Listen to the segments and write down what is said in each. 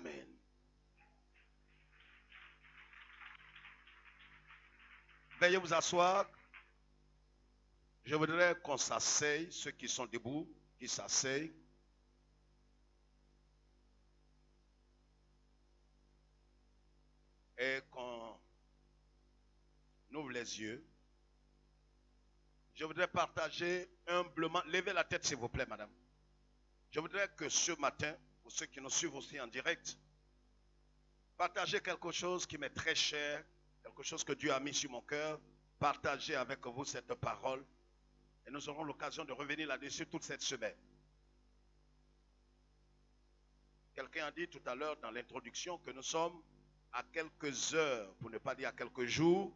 Amen. Veuillez vous asseoir. Je voudrais qu'on s'asseye, ceux qui sont debout, qui s'asseyent. Et qu'on ouvre les yeux. Je voudrais partager humblement. Levez la tête s'il vous plaît, madame. Je voudrais que ce matin, pour ceux qui nous suivent aussi en direct, partager quelque chose qui m'est très cher, quelque chose que Dieu a mis sur mon cœur, partager avec vous cette parole. Et nous aurons l'occasion de revenir là-dessus toute cette semaine. Quelqu'un a dit tout à l'heure dans l'introduction que nous sommes à quelques heures, pour ne pas dire à quelques jours,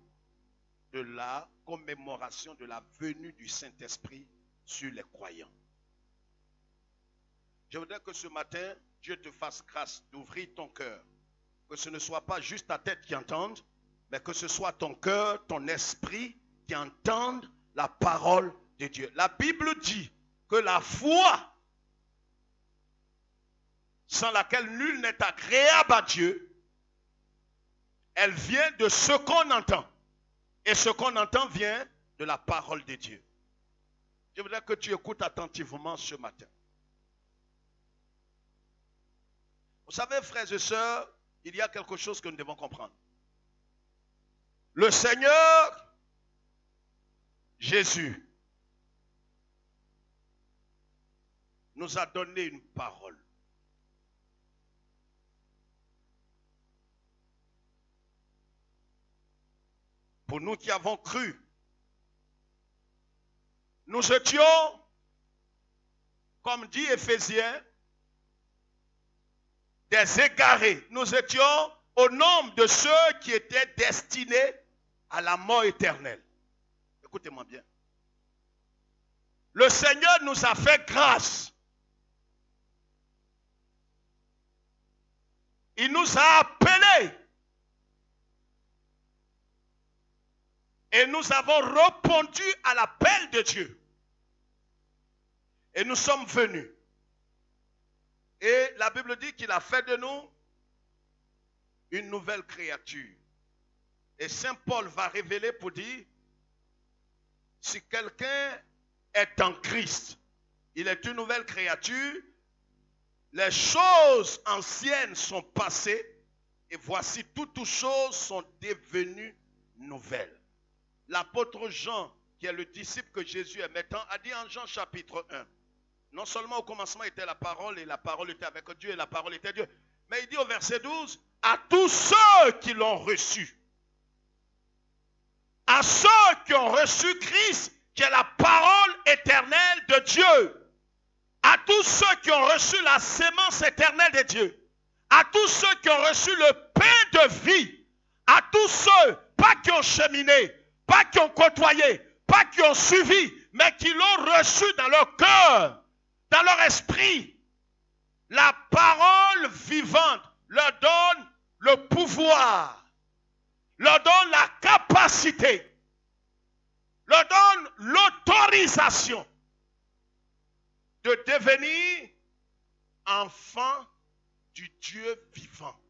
de la commémoration de la venue du Saint-Esprit sur les croyants. Je voudrais que ce matin, Dieu te fasse grâce d'ouvrir ton cœur. Que ce ne soit pas juste ta tête qui entende, mais que ce soit ton cœur, ton esprit qui entende la parole de Dieu. La Bible dit que la foi sans laquelle nul n'est agréable à Dieu, elle vient de ce qu'on entend. Et ce qu'on entend vient de la parole de Dieu. Je voudrais que tu écoutes attentivement ce matin. Vous savez, frères et sœurs, il y a quelque chose que nous devons comprendre. Le Seigneur Jésus nous a donné une parole. Pour nous qui avons cru, nous étions, comme dit Éphésiens, des égarés. Nous étions au nombre de ceux qui étaient destinés à la mort éternelle. Écoutez-moi bien. Le Seigneur nous a fait grâce. Il nous a appelés. Et nous avons répondu à l'appel de Dieu. Et nous sommes venus. Et la Bible dit qu'il a fait de nous une nouvelle créature. Et Saint Paul va révéler pour dire, si quelqu'un est en Christ, il est une nouvelle créature, les choses anciennes sont passées, et voici toutes choses sont devenues nouvelles. L'apôtre Jean, qui est le disciple que Jésus aimait tant, a dit en Jean chapitre 1, non seulement au commencement était la parole, et la parole était avec Dieu, et la parole était Dieu, mais il dit au verset 12, à tous ceux qui l'ont reçu, à ceux qui ont reçu Christ, qui est la parole éternelle de Dieu, à tous ceux qui ont reçu la sémence éternelle de Dieu, à tous ceux qui ont reçu le pain de vie, à tous ceux, pas qui ont cheminé, pas qui ont côtoyé, pas qui ont suivi, mais qui l'ont reçu dans leur cœur, dans leur esprit. La parole vivante leur donne le pouvoir, leur donne la capacité, leur donne l'autorisation de devenir enfant du Dieu vivant.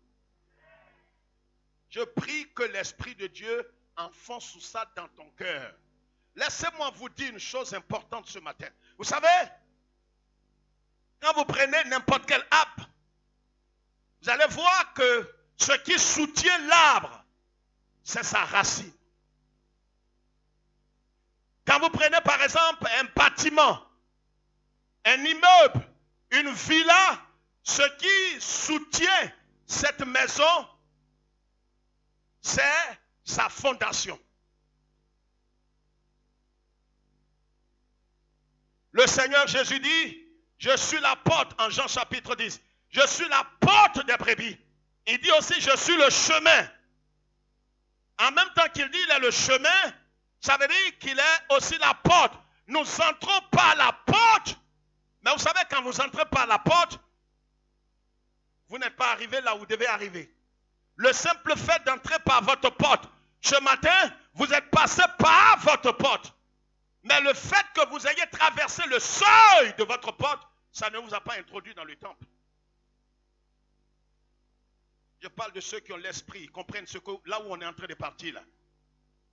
Je prie que l'Esprit de Dieu enfonce tout ça dans ton cœur. Laissez-moi vous dire une chose importante ce matin. Vous savez, quand vous prenez n'importe quelle app, vous allez voir que ce qui soutient l'arbre, c'est sa racine. Quand vous prenez par exemple un bâtiment, un immeuble, une villa, ce qui soutient cette maison, c'est sa fondation. Le Seigneur Jésus dit, je suis la porte, en Jean chapitre 10, je suis la porte des brebis. Il dit aussi, je suis le chemin. En même temps qu'il dit, il est le chemin, ça veut dire qu'il est aussi la porte. Nous entrons par la porte, mais vous savez, quand vous entrez par la porte, vous n'êtes pas arrivé là où vous devez arriver. Le simple fait d'entrer par votre porte, ce matin, vous êtes passé par votre porte. Mais le fait que vous ayez traversé le seuil de votre porte, ça ne vous a pas introduit dans le temple. Je parle de ceux qui ont l'esprit, comprennent ce que, là où on est en train de partir.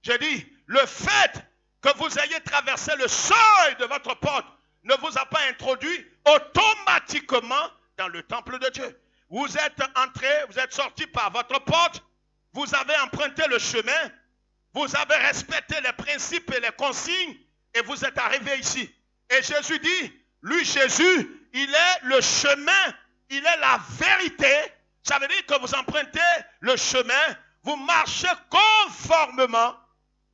J'ai dit, le fait que vous ayez traversé le seuil de votre porte ne vous a pas introduit automatiquement dans le temple de Dieu. Vous êtes entré, vous êtes sorti par votre porte, vous avez emprunté le chemin, vous avez respecté les principes et les consignes et vous êtes arrivé ici. Et Jésus dit, lui Jésus, il est le chemin, il est la vérité. Ça veut dire que vous empruntez le chemin, vous marchez conformément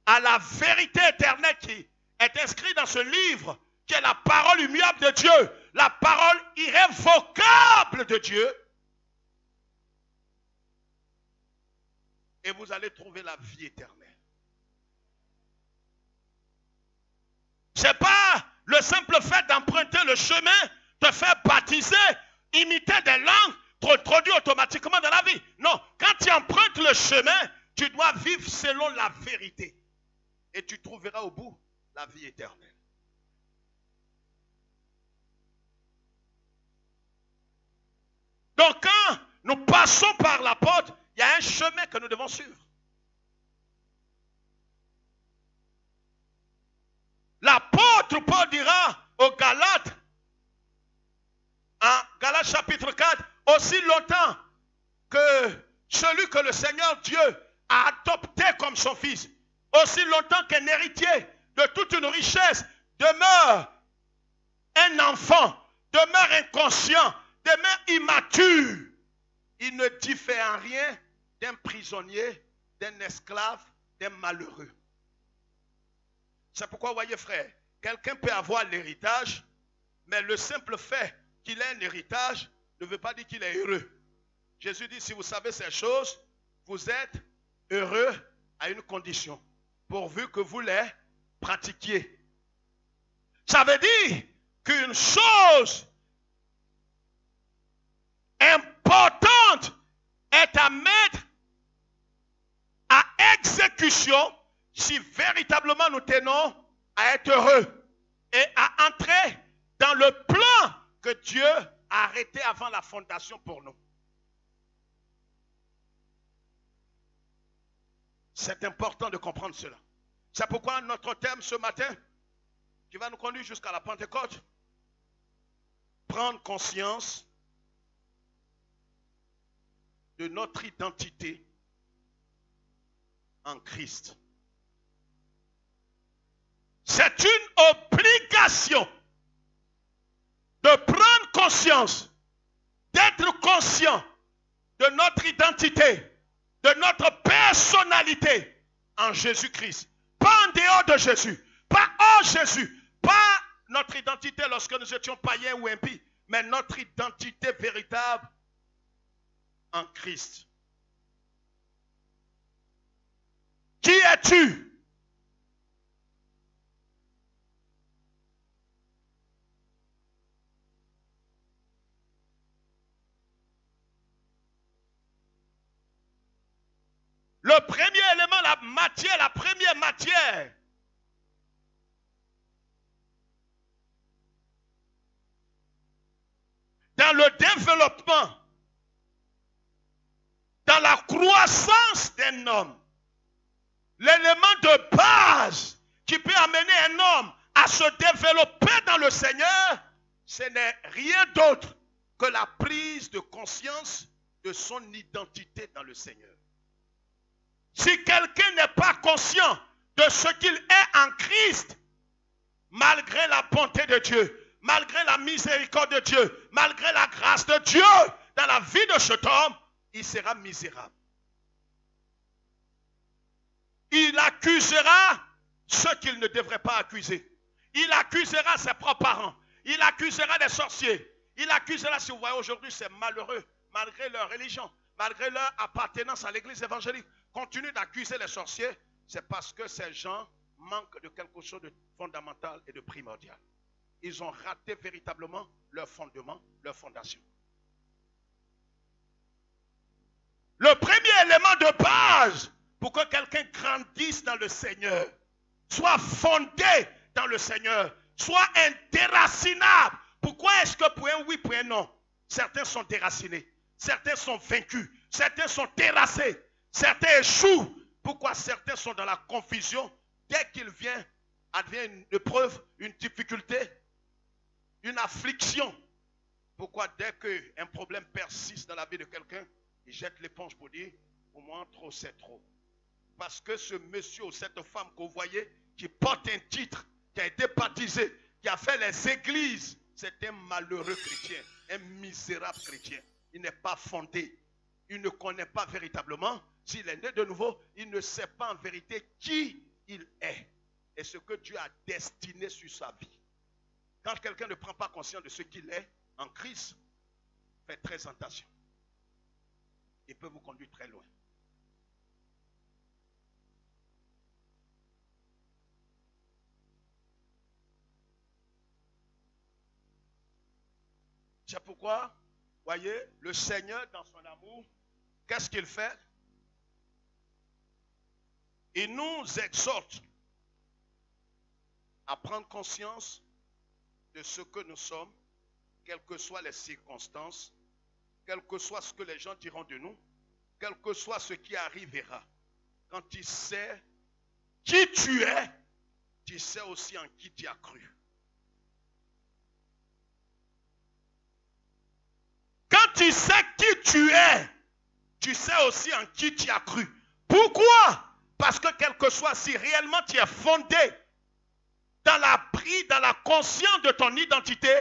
à la vérité éternelle qui est inscrite dans ce livre, qui est la parole immuable de Dieu, la parole irrévocable de Dieu. Et vous allez trouver la vie éternelle. Ce n'est pas le simple fait d'emprunter le chemin, te faire baptiser, imiter des langues, t'introduire automatiquement dans la vie. Non, quand tu empruntes le chemin, tu dois vivre selon la vérité. Et tu trouveras au bout la vie éternelle. Donc quand nous passons par la porte, il y a un chemin que nous devons suivre. L'apôtre Paul dira aux Galates, en Galates chapitre 4, aussi longtemps que celui que le Seigneur Dieu a adopté comme son fils, aussi longtemps qu'un héritier de toute une richesse demeure un enfant, demeure inconscient, demeure immature, il ne diffère en rien d'un prisonnier, d'un esclave, d'un malheureux. C'est pourquoi, voyez frère, quelqu'un peut avoir l'héritage, mais le simple fait qu'il ait un héritage ne veut pas dire qu'il est heureux. Jésus dit, si vous savez ces choses, vous êtes heureux à une condition, pourvu que vous les pratiquiez. Ça veut dire qu'une chose importante est à mettre à exécution si véritablement nous tenons à être heureux et à entrer dans le plan que Dieu a arrêté avant la fondation pour nous. C'est important de comprendre cela. C'est pourquoi notre thème ce matin, qui va nous conduire jusqu'à la Pentecôte, prendre conscience de notre identité en Christ. C'est une obligation de prendre conscience, d'être conscient de notre identité, de notre personnalité en Jésus-Christ. Pas en dehors de Jésus, pas en Jésus, pas notre identité lorsque nous étions païens ou impies, mais notre identité véritable en Christ. Qui es-tu? Le premier élément, la première matière dans le développement, dans la croissance d'un homme, l'élément de base qui peut amener un homme à se développer dans le Seigneur, ce n'est rien d'autre que la prise de conscience de son identité dans le Seigneur. Si quelqu'un n'est pas conscient de ce qu'il est en Christ, malgré la bonté de Dieu, malgré la miséricorde de Dieu, malgré la grâce de Dieu dans la vie de cet homme, il sera misérable. Il accusera ceux qu'il ne devrait pas accuser. Il accusera ses propres parents. Il accusera des sorciers. Il accusera, si vous voyez aujourd'hui, ces malheureux, malgré leur religion, malgré leur appartenance à l'église évangélique, continuent d'accuser les sorciers. C'est parce que ces gens manquent de quelque chose de fondamental et de primordial. Ils ont raté véritablement leur fondement, leur fondation. Le premier élément de base pour que quelqu'un grandisse dans le Seigneur, soit fondé dans le Seigneur, soit indéracinable. Pourquoi est-ce que pour un oui, pour un non, certains sont déracinés, certains sont vaincus, certains sont terrassés, certains échouent. Pourquoi certains sont dans la confusion? Dès qu'il vient, advient une épreuve, une difficulté, une affliction. Pourquoi dès qu'un problème persiste dans la vie de quelqu'un, il jette l'éponge pour dire, au moins trop c'est trop. Parce que ce monsieur ou cette femme que vous voyez, qui porte un titre, qui a été baptisé, qui a fait les églises, c'est un malheureux chrétien, un misérable chrétien. Il n'est pas fondé. Il ne connaît pas véritablement. S'il est né de nouveau, il ne sait pas en vérité qui il est et ce que Dieu a destiné sur sa vie. Quand quelqu'un ne prend pas conscience de ce qu'il est en Christ, faites très attention. Il peut vous conduire très loin. C'est pourquoi, voyez, le Seigneur dans son amour, qu'est-ce qu'il fait? Il nous exhorte à prendre conscience de ce que nous sommes, quelles que soient les circonstances, quel que soit ce que les gens diront de nous, quel que soit ce qui arrivera. Quand tu sais qui tu sais aussi en qui tu as cru. Quand tu sais qui tu sais aussi en qui tu as cru. Pourquoi? Parce que quel que soit, si réellement tu es fondé dans l'appris, dans la conscience de ton identité,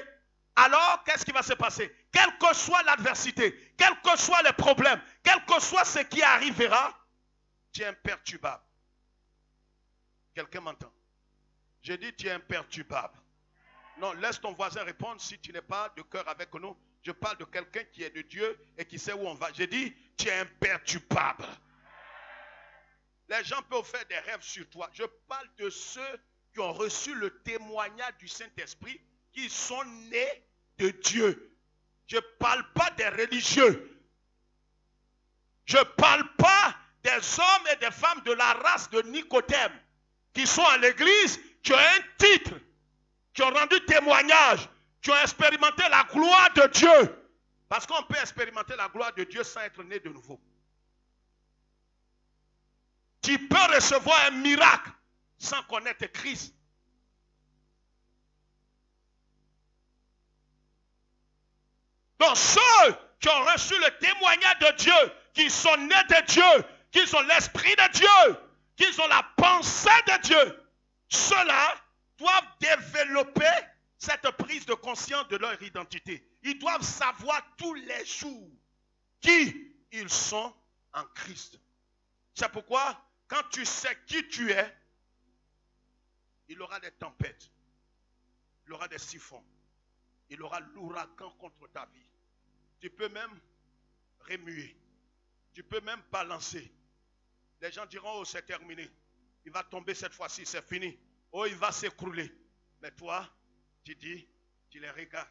alors qu'est-ce qui va se passer? Quelle que soit l'adversité, quel que soit les problèmes, quel que soit ce qui arrivera, tu es imperturbable. Quelqu'un m'entend? Je dis tu es imperturbable. Non, laisse ton voisin répondre si tu n'es pas de cœur avec nous. Je parle de quelqu'un qui est de Dieu et qui sait où on va. Je dis, tu es imperturbable. Les gens peuvent faire des rêves sur toi. Je parle de ceux qui ont reçu le témoignage du Saint-Esprit, qui sont nés de Dieu. Je ne parle pas des religieux. Je ne parle pas des hommes et des femmes de la race de Nicodème, qui sont à l'église, qui ont un titre, qui ont rendu témoignage, qui ont expérimenté la gloire de Dieu. Parce qu'on peut expérimenter la gloire de Dieu sans être né de nouveau. Tu peux recevoir un miracle sans connaître Christ. Donc ceux qui ont reçu le témoignage de Dieu, qui sont nés de Dieu, qui ont l'esprit de Dieu, qui ont la pensée de Dieu, ceux-là doivent développer cette prise de conscience de leur identité. Ils doivent savoir tous les jours qui ils sont en Christ. C'est pourquoi, quand tu sais qui tu es, il aura des tempêtes, il aura des siphons, il aura l'ouragan contre ta vie. Tu peux même remuer, tu peux même balancer. Les gens diront, oh c'est terminé, il va tomber cette fois-ci, c'est fini. Oh il va s'écrouler. Mais toi, tu dis, tu les regardes,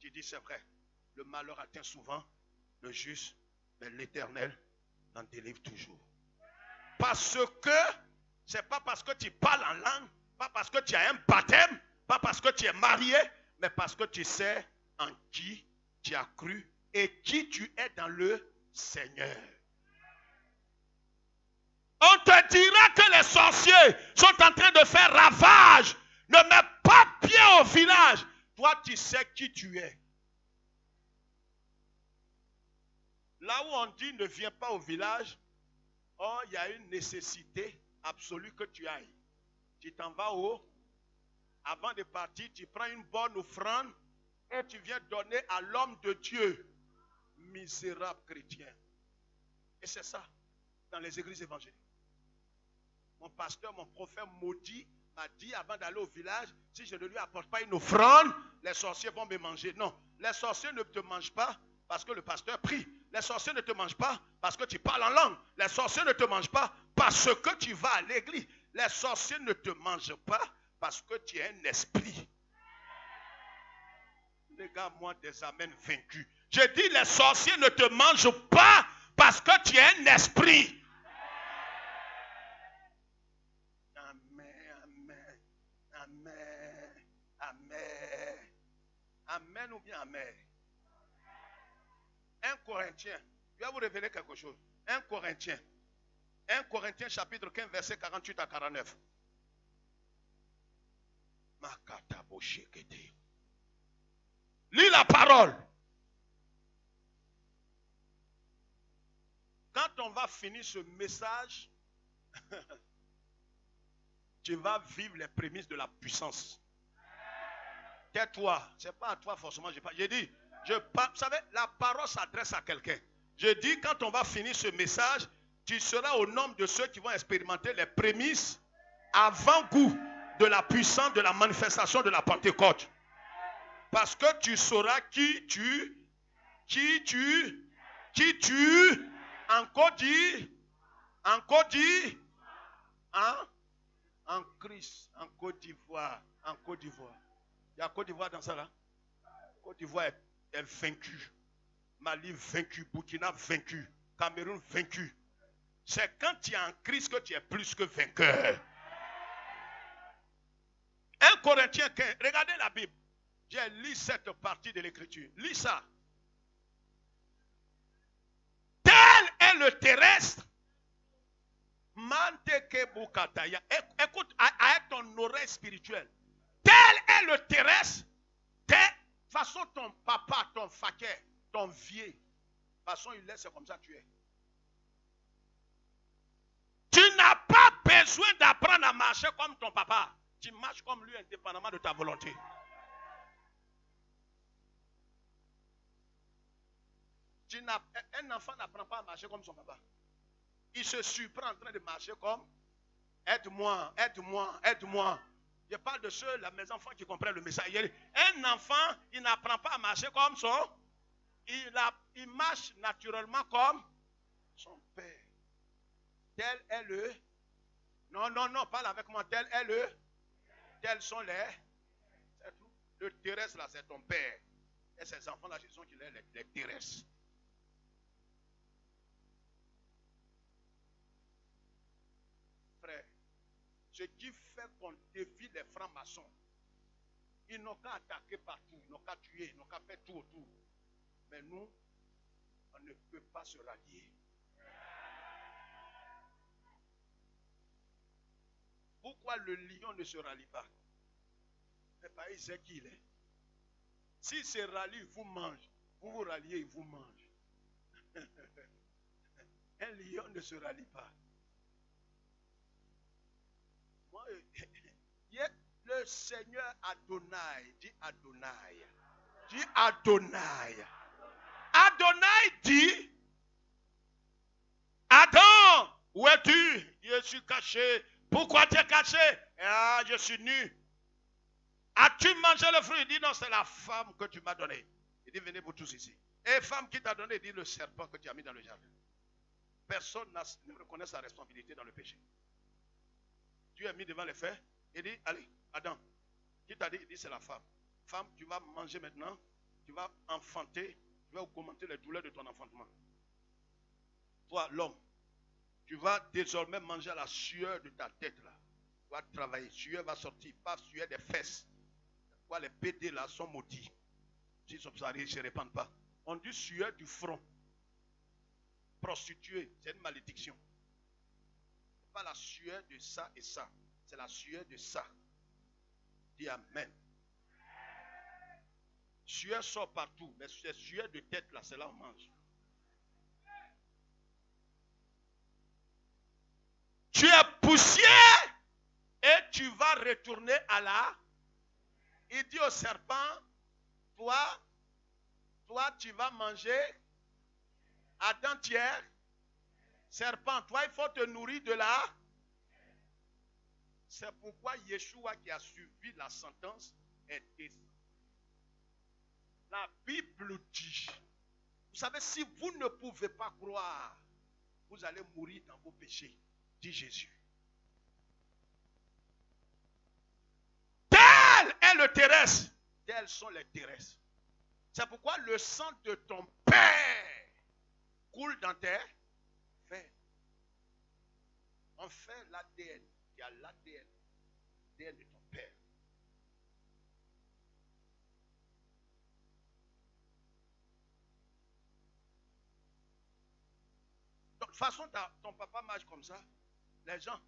tu dis c'est vrai, le malheur atteint souvent le juste, mais l'Éternel en délivre toujours. Parce que, c'est pas parce que tu parles en langue, pas parce que tu as un baptême, pas parce que tu es marié, mais parce que tu sais en qui tu as cru et qui tu es dans le Seigneur. On te dira que les sorciers sont en train de faire ravage. Ne mets pas pied au village. Toi, tu sais qui tu es. Là où on dit ne viens pas au village, oh, il y a une nécessité absolue que tu ailles. Tu t'en vas où? Avant de partir, tu prends une bonne offrande et tu viens donner à l'homme de Dieu. Misérable chrétien. Et c'est ça, dans les églises évangéliques. Mon pasteur, mon prophète maudit, m'a dit avant d'aller au village, si je ne lui apporte pas une offrande, les sorciers vont me manger. Non, les sorciers ne te mangent pas parce que le pasteur prie. Les sorciers ne te mangent pas parce que tu parles en langue. Les sorciers ne te mangent pas parce que tu vas à l'église. Les sorciers ne te mangent pas parce que tu es un esprit. Regarde-moi des amens vaincus. Je dis les sorciers ne te mangent pas parce que tu es un esprit. Amen, amen, amen, amen. Amen ou bien amen. 1 Corinthiens Je vais vous révéler quelque chose. 1 Corinthiens. 1 Corinthiens chapitre 15, verset 48 à 49. Lis la parole. Quand on va finir ce message, tu vas vivre les prémices de la puissance. Tais-toi. Ce n'est pas à toi forcément. J'ai dit, vous savez, la parole s'adresse à quelqu'un. Je dis, quand on va finir ce message, tu seras au nombre de ceux qui vont expérimenter les prémices avant-goût de la puissance de la manifestation de la Pentecôte. Parce que tu sauras qui tu, en Christ, en Côte d'Ivoire, Il y a Côte d'Ivoire dans ça là. Côte d'Ivoire est vaincue. Mali vaincu, Burkina vaincu, Cameroun vaincu. C'est quand tu es en Christ que tu es plus que vainqueur. 1 Corinthiens 15, regardez la Bible. J'ai lu cette partie de l'écriture. Lis ça. Tel est le terrestre. Écoute avec ton oreille spirituelle. Tel est le terrestre. De toute façon, ton papa, ton faquet, ton vieux. De toute façon, il laisse comme ça tu es. Tu n'as pas besoin d'apprendre à marcher comme ton papa. Tu marches comme lui indépendamment de ta volonté. Un enfant n'apprend pas à marcher comme son papa. Il se surprend en train de marcher comme aide-moi, aide-moi, aide-moi. Je parle de ceux, là, mes enfants qui comprennent le message. Un enfant, il n'apprend pas à marcher comme son. Il marche naturellement comme son père. Tel est le. Non, non, non, parle avec moi. Tel est le. Tels sont les. C'est tout. Le terrestre là, c'est ton père. Et ces enfants là, ce sont les terrestres. Frère, ce qui fait qu'on dévie les francs-maçons, ils n'ont qu'à attaquer partout, ils n'ont qu'à tuer, ils n'ont qu'à faire tout autour. Mais nous, on ne peut pas se rallier. Pourquoi le lion ne se rallie pas? Le pays sait qui il est. S'il se rallie, il vous mange. Vous vous ralliez, il vous mange. Un lion ne se rallie pas. Moi, le Seigneur Adonai, dit Adonai. Dit Adonai. Adonai dit, Adam, où es-tu? Je suis caché. Pourquoi tu es caché? Ah, je suis nu. As-tu mangé le fruit? Il dit non, c'est la femme que tu m'as donnée. Il dit venez vous tous ici. Et femme qui t'a donné, il dit le serpent que tu as mis dans le jardin. Personne ne reconnaît sa responsabilité dans le péché. Dieu est mis devant les faits. Il dit allez, Adam. Qui t'a dit? Il dit c'est la femme. Femme, tu vas manger maintenant. Tu vas enfanter. Tu vas augmenter les douleurs de ton enfantement. Toi, l'homme. Tu vas désormais manger à la sueur de ta tête là. Tu vas travailler. Sueur va sortir. Pas sueur des fesses. Quoi, les PD là sont maudits. S'ils observent, ils ne se répandent pas. On dit sueur du front. Prostituée, c'est une malédiction. Ce n'est pas la sueur de ça et ça. C'est la sueur de ça. Dis Amen. Sueur sort partout. Mais cette sueur de tête là, c'est là où on mange. Tu es poussière et tu vas retourner à la. Il dit au serpent, toi tu vas manger à dentière. Serpent, toi il faut te nourrir de la. C'est pourquoi Yeshua qui a subi la sentence est descendu. La Bible dit, vous savez, si vous ne pouvez pas croire, vous allez mourir dans vos péchés. Dit Jésus. Tel est le terrestre. Tels sont les terrestres. C'est pourquoi le sang de ton père coule dans tes veines. On fait l'ADN. Il y a l'ADN. L'ADN de ton père. façon ton papa marche comme ça, les gens,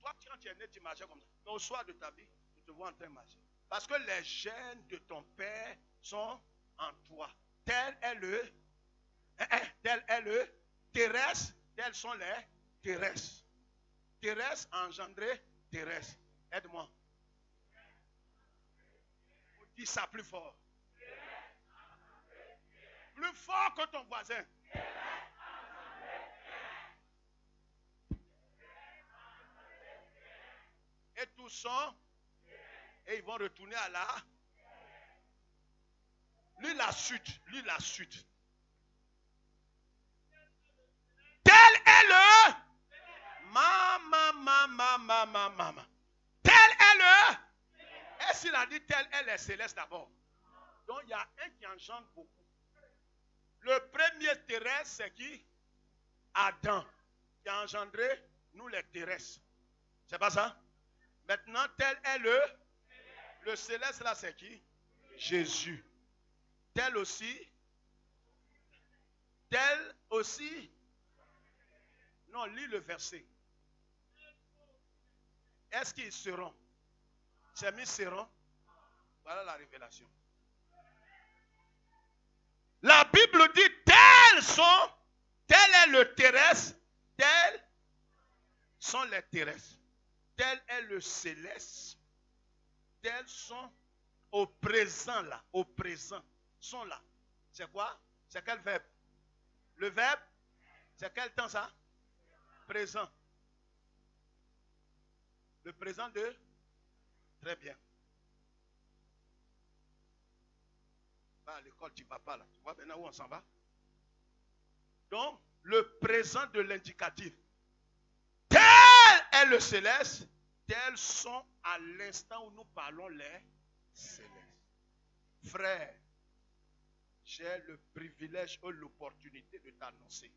toi quand tu es né, tu marchais comme ça. Mais au soir de ta vie, tu te vois en train de marcher. Parce que les gènes de ton père sont en toi. Tel est le terrestre, tels sont les terrestres. Terrestre engendré, terrestre. Aide-moi. Dis ça plus fort. Plus fort que ton voisin. Et tous sont, et ils vont retourner à la. Lui la suite. Tel est le. Maman. Tel est le. Et s'il a dit tel est le céleste d'abord. Donc il y a un qui engendre beaucoup. Le premier terrestre, c'est qui? Adam. Qui a engendré nous les terrestres. C'est pas ça? Maintenant, tel est le. Le céleste là, c'est qui? Jésus. Tel aussi. Non, lis le verset. Est-ce qu'ils seront? J'ai mis seront. Voilà la révélation. La Bible dit tel est le terrestre, tels sont les terrestres. Tel est le céleste, tels sont au présent. Sont là. C'est quoi? C'est quel verbe? Le verbe, c'est quel temps ça? Présent. Le présent de? Très bien. Va à l'école, tu ne vas pas là. Tu vois maintenant où on s'en va? Donc, le présent de l'indicatif. Tel est le céleste, tels sont à l'instant où nous parlons les célestes. Frère, j'ai le privilège ou l'opportunité de t'annoncer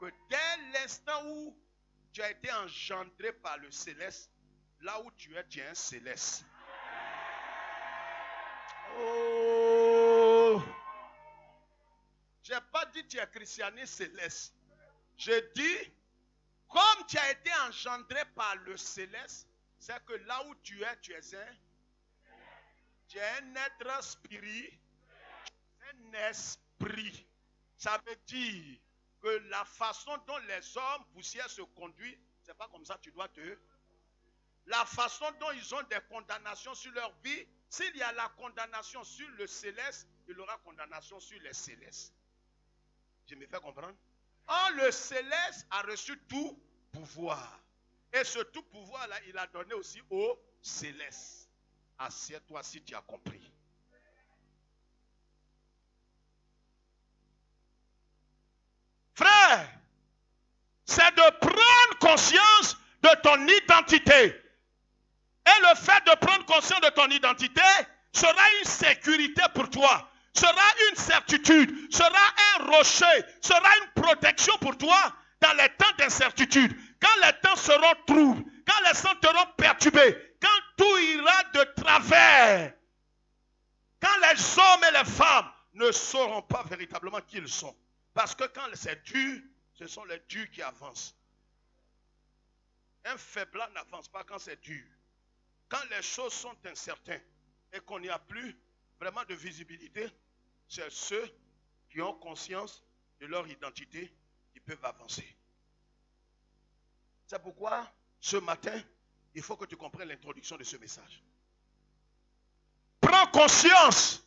que dès l'instant où tu as été engendré par le céleste, là où tu es un céleste. Oh! Je n'ai pas dit tu es christianisé céleste. Je dis, comme tu as été engendré par le céleste, c'est que là où tu es un être spirituel. Esprit. Ça veut dire que la façon dont les hommes poussières se conduisent, c'est pas comme ça tu dois te... La façon dont ils ont des condamnations sur leur vie, s'il y a la condamnation sur le céleste, il aura condamnation sur les célestes. Je me fais comprendre? Or, le céleste a reçu tout pouvoir. Et ce tout pouvoir-là, il a donné aussi au céleste. Assieds-toi si tu as compris. Frère, c'est de prendre conscience de ton identité. Et le fait de prendre conscience de ton identité sera une sécurité pour toi, sera une certitude, sera un rocher, sera une protection pour toi dans les temps d'incertitude. Quand les temps seront troubles, quand les sens seront perturbés, quand tout ira de travers, quand les hommes et les femmes ne sauront pas véritablement qui ils sont. Parce que quand c'est dur, ce sont les durs qui avancent. Un faiblard n'avance pas quand c'est dur. Quand les choses sont incertaines et qu'on n'y a plus vraiment de visibilité, c'est ceux qui ont conscience de leur identité qui peuvent avancer. C'est pourquoi ce matin, il faut que tu comprennes l'introduction de ce message. Prends conscience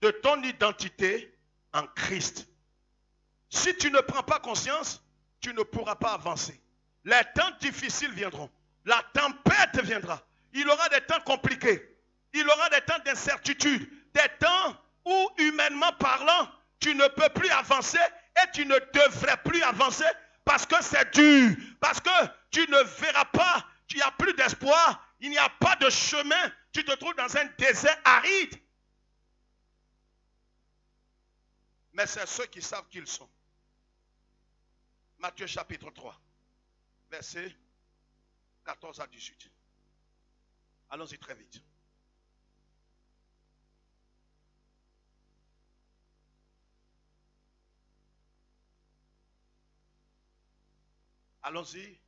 de ton identité en Christ. Si tu ne prends pas conscience, tu ne pourras pas avancer. Les temps difficiles viendront. La tempête viendra. Il y aura des temps compliqués. Il y aura des temps d'incertitude. Des temps où, humainement parlant, tu ne peux plus avancer et tu ne devrais plus avancer parce que c'est dur. Parce que tu ne verras pas, tu n'as plus d'espoir. Il n'y a pas de chemin. Tu te trouves dans un désert aride. Mais c'est ceux qui savent qui ils sont. Matthieu chapitre 3, versets 14 à 18. Allons-y très vite. Allons-y.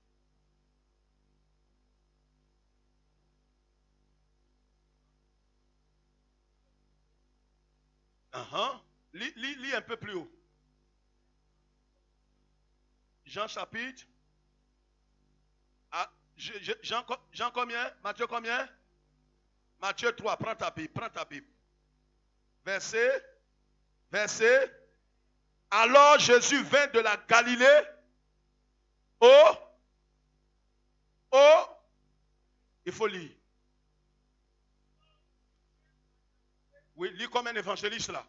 Lis un peu plus haut. Jean chapitre. Ah, Jean combien? Matthieu combien? Matthieu 3, prends ta Bible. Verset. Alors Jésus vint de la Galilée il faut lire. Oui, lis comme un évangéliste là.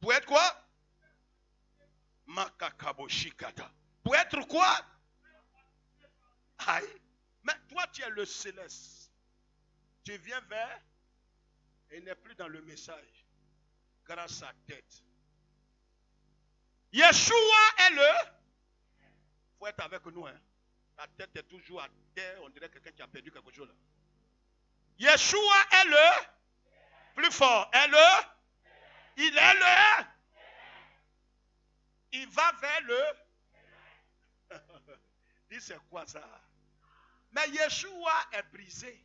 Pour être quoi? Makakaboshikata. Pour être quoi? Aïe. Mais toi, tu es le céleste. Tu viens vers et n'est plus dans le message. Grâce à sa tête. Yeshua est le. Il faut être avec nous. Hein. Ta tête est toujours à terre. On dirait quelqu'un qui a perdu quelque chose là. Yeshua est le. Plus fort. Est le. Il est le. Il va vers le. Dis c'est quoi ça? Mais Yeshua est brisé.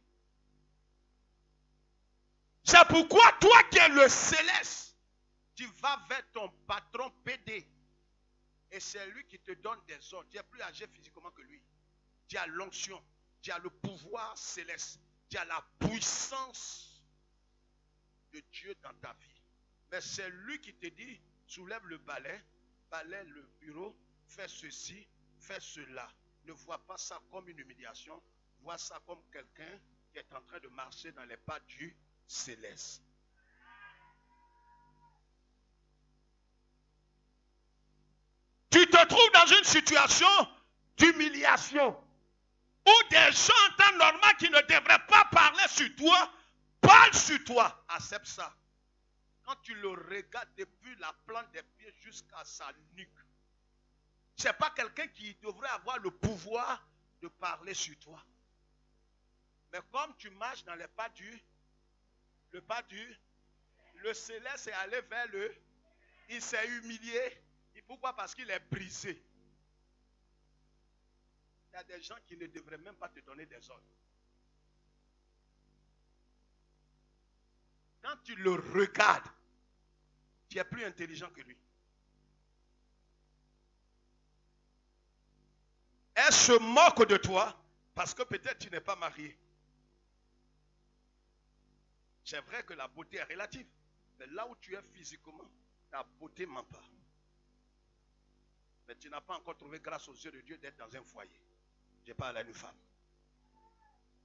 C'est pourquoi toi qui es le céleste, tu vas vers ton patron PD. Et c'est lui qui te donne des ordres. Tu es plus âgé physiquement que lui. Tu as l'onction. Tu as le pouvoir céleste. Tu as la puissance de Dieu dans ta vie. Mais c'est lui qui te dit, soulève le balai. Balaie le bureau, fais ceci, fais cela. Ne vois pas ça comme une humiliation, vois ça comme quelqu'un qui est en train de marcher dans les pas du céleste. Tu te trouves dans une situation d'humiliation où des gens en temps normal qui ne devraient pas parler sur toi, parlent sur toi. Accepte ça. Quand tu le regardes depuis la plante des pieds jusqu'à sa nuque, c'est pas quelqu'un qui devrait avoir le pouvoir de parler sur toi. Mais comme tu marches dans les pas du, le céleste est allé vers le, il s'est humilié. Et pourquoi? Parce qu'il est brisé. Il y a des gens qui ne devraient même pas te donner des ordres. Quand tu le regardes, tu es plus intelligent que lui. Elle se moque de toi parce que peut-être tu n'es pas marié. C'est vrai que la beauté est relative. Mais là où tu es physiquement, ta beauté ment pas. Mais tu n'as pas encore trouvé grâce aux yeux de Dieu d'être dans un foyer. Je parle à une femme.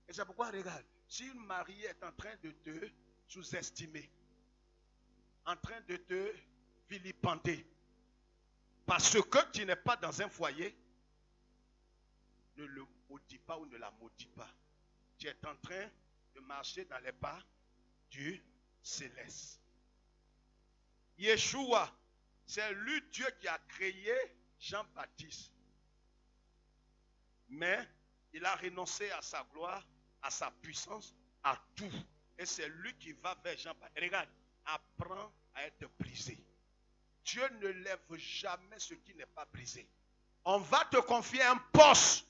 Et c'est pourquoi, regarde, si une mariée est en train de te sous-estimé, en train de te vilipender, parce que tu n'es pas dans un foyer, ne le maudis pas ou ne la maudis pas. Tu es en train de marcher dans les pas du céleste. Yeshua, c'est lui Dieu qui a créé Jean-Baptiste. Mais il a renoncé à sa gloire, à sa puissance, à tout. Et c'est lui qui va vers Jean-Baptiste. Regarde, apprends à être brisé. Dieu ne lève jamais ce qui n'est pas brisé. On va te confier un poste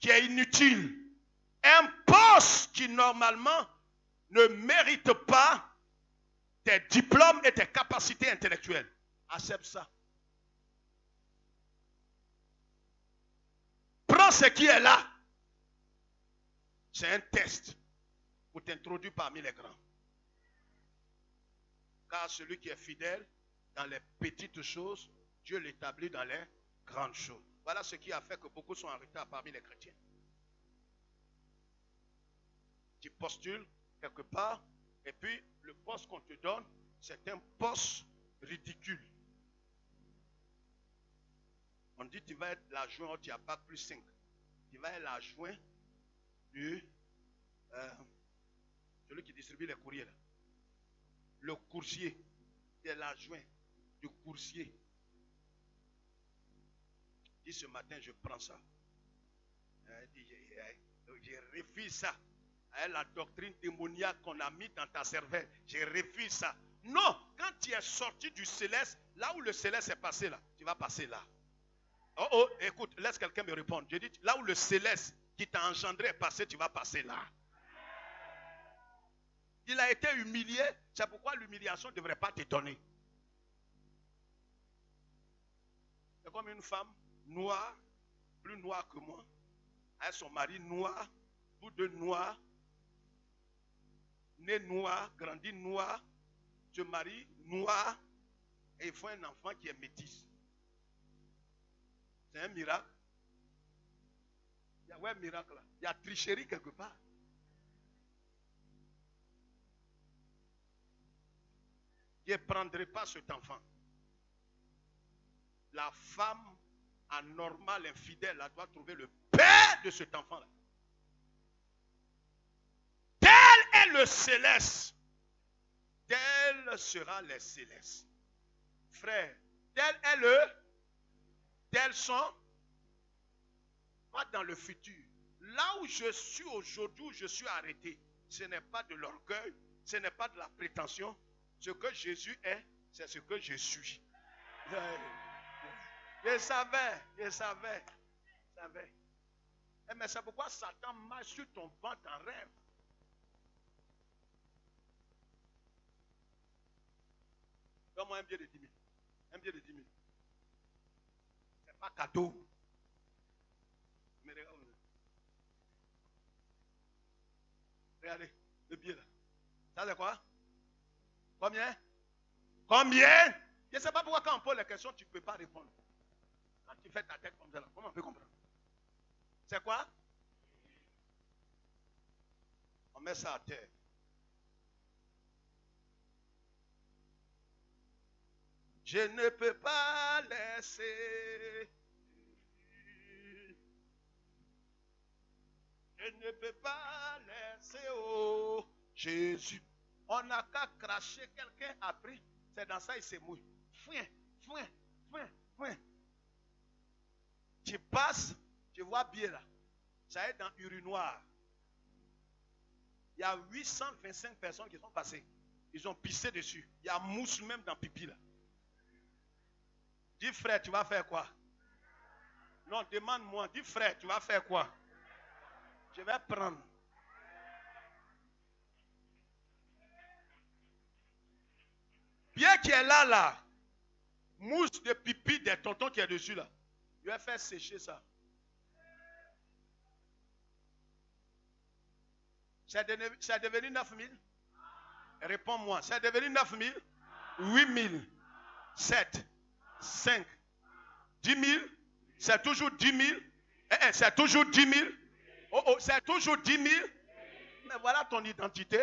qui est inutile. Un poste qui normalement ne mérite pas tes diplômes et tes capacités intellectuelles. Accepte ça. Prends ce qui est là. C'est un test. Pour t'introduire parmi les grands. Car celui qui est fidèle dans les petites choses, Dieu l'établit dans les grandes choses. Voilà ce qui a fait que beaucoup sont en retard parmi les chrétiens. Tu postules quelque part, et puis le poste qu'on te donne, c'est un poste ridicule. On dit tu vas être l'adjoint, tu n'as pas plus 5. Tu vas être l'adjoint du... celui qui distribue les courriers. Là. Le coursier. C'est l'adjoint du coursier. Il dit ce matin, je prends ça. Il dit, je refuse ça. La doctrine démoniaque qu'on a mise dans ta cervelle, je refuse ça. Non, quand tu es sorti du céleste, Là où le céleste est passé là, tu vas passer là. Oh oh, écoute, laisse quelqu'un me répondre. Je dis, là où le céleste qui t'a engendré est passé, tu vas passer là. Il a été humilié, c'est pourquoi l'humiliation ne devrait pas t'étonner. C'est comme une femme noire, plus noire que moi, avec son mari noir, tous deux noirs, né noir, grandi noir, se marie noir, et ils font un enfant qui est métis. C'est un miracle. Il y a un miracle là. Il y a tricherie quelque part. Je ne prendrai pas cet enfant. La femme anormale, infidèle, elle doit trouver le père de cet enfant-là. Tel est le céleste. Tel sera le céleste. Frère, tel est le. Tel sont. Pas dans le futur. Là où je suis aujourd'hui, je suis arrêté. Ce n'est pas de l'orgueil. Ce n'est pas de la prétention. Ce que Jésus est, c'est ce que je suis. Je savais. Mais c'est pourquoi Satan marche sur ton ventre en rêve. Donne-moi un billet de 10 000. Un billet de 10 000. Ce n'est pas cadeau. Mais regarde. Regardez, le billet là. Ça c'est quoi? Combien? Je ne sais pas pourquoi quand on pose la question, tu ne peux pas répondre. Quand tu fais ta tête comme ça, comment on peut comprendre? C'est quoi? On met ça à terre. Je ne peux pas laisser. Je ne peux pas laisser. Oh, Jésus. On n'a qu'à cracher quelqu'un après. C'est dans ça il se mouille. Fouin. Tu passes, tu vois bien là. Ça est dans l'urinoir. Il y a 825 personnes qui sont passées. Ils ont pissé dessus. Il y a mousse même dans pipi là. Dis frère, tu vas faire quoi? Non, demande-moi. Dis frère, tu vas faire quoi? Je vais prendre. Bien qu'il est là, mousse de pipi des tontons qui est dessus là. Je vais faire sécher ça. C'est devenu 9 000? Réponds-moi. C'est devenu 9 000? 8 000? 7? 5? 10 000? C'est toujours 10 000? C'est toujours 10 000? Oh, c'est toujours 10 000? Mais voilà ton identité.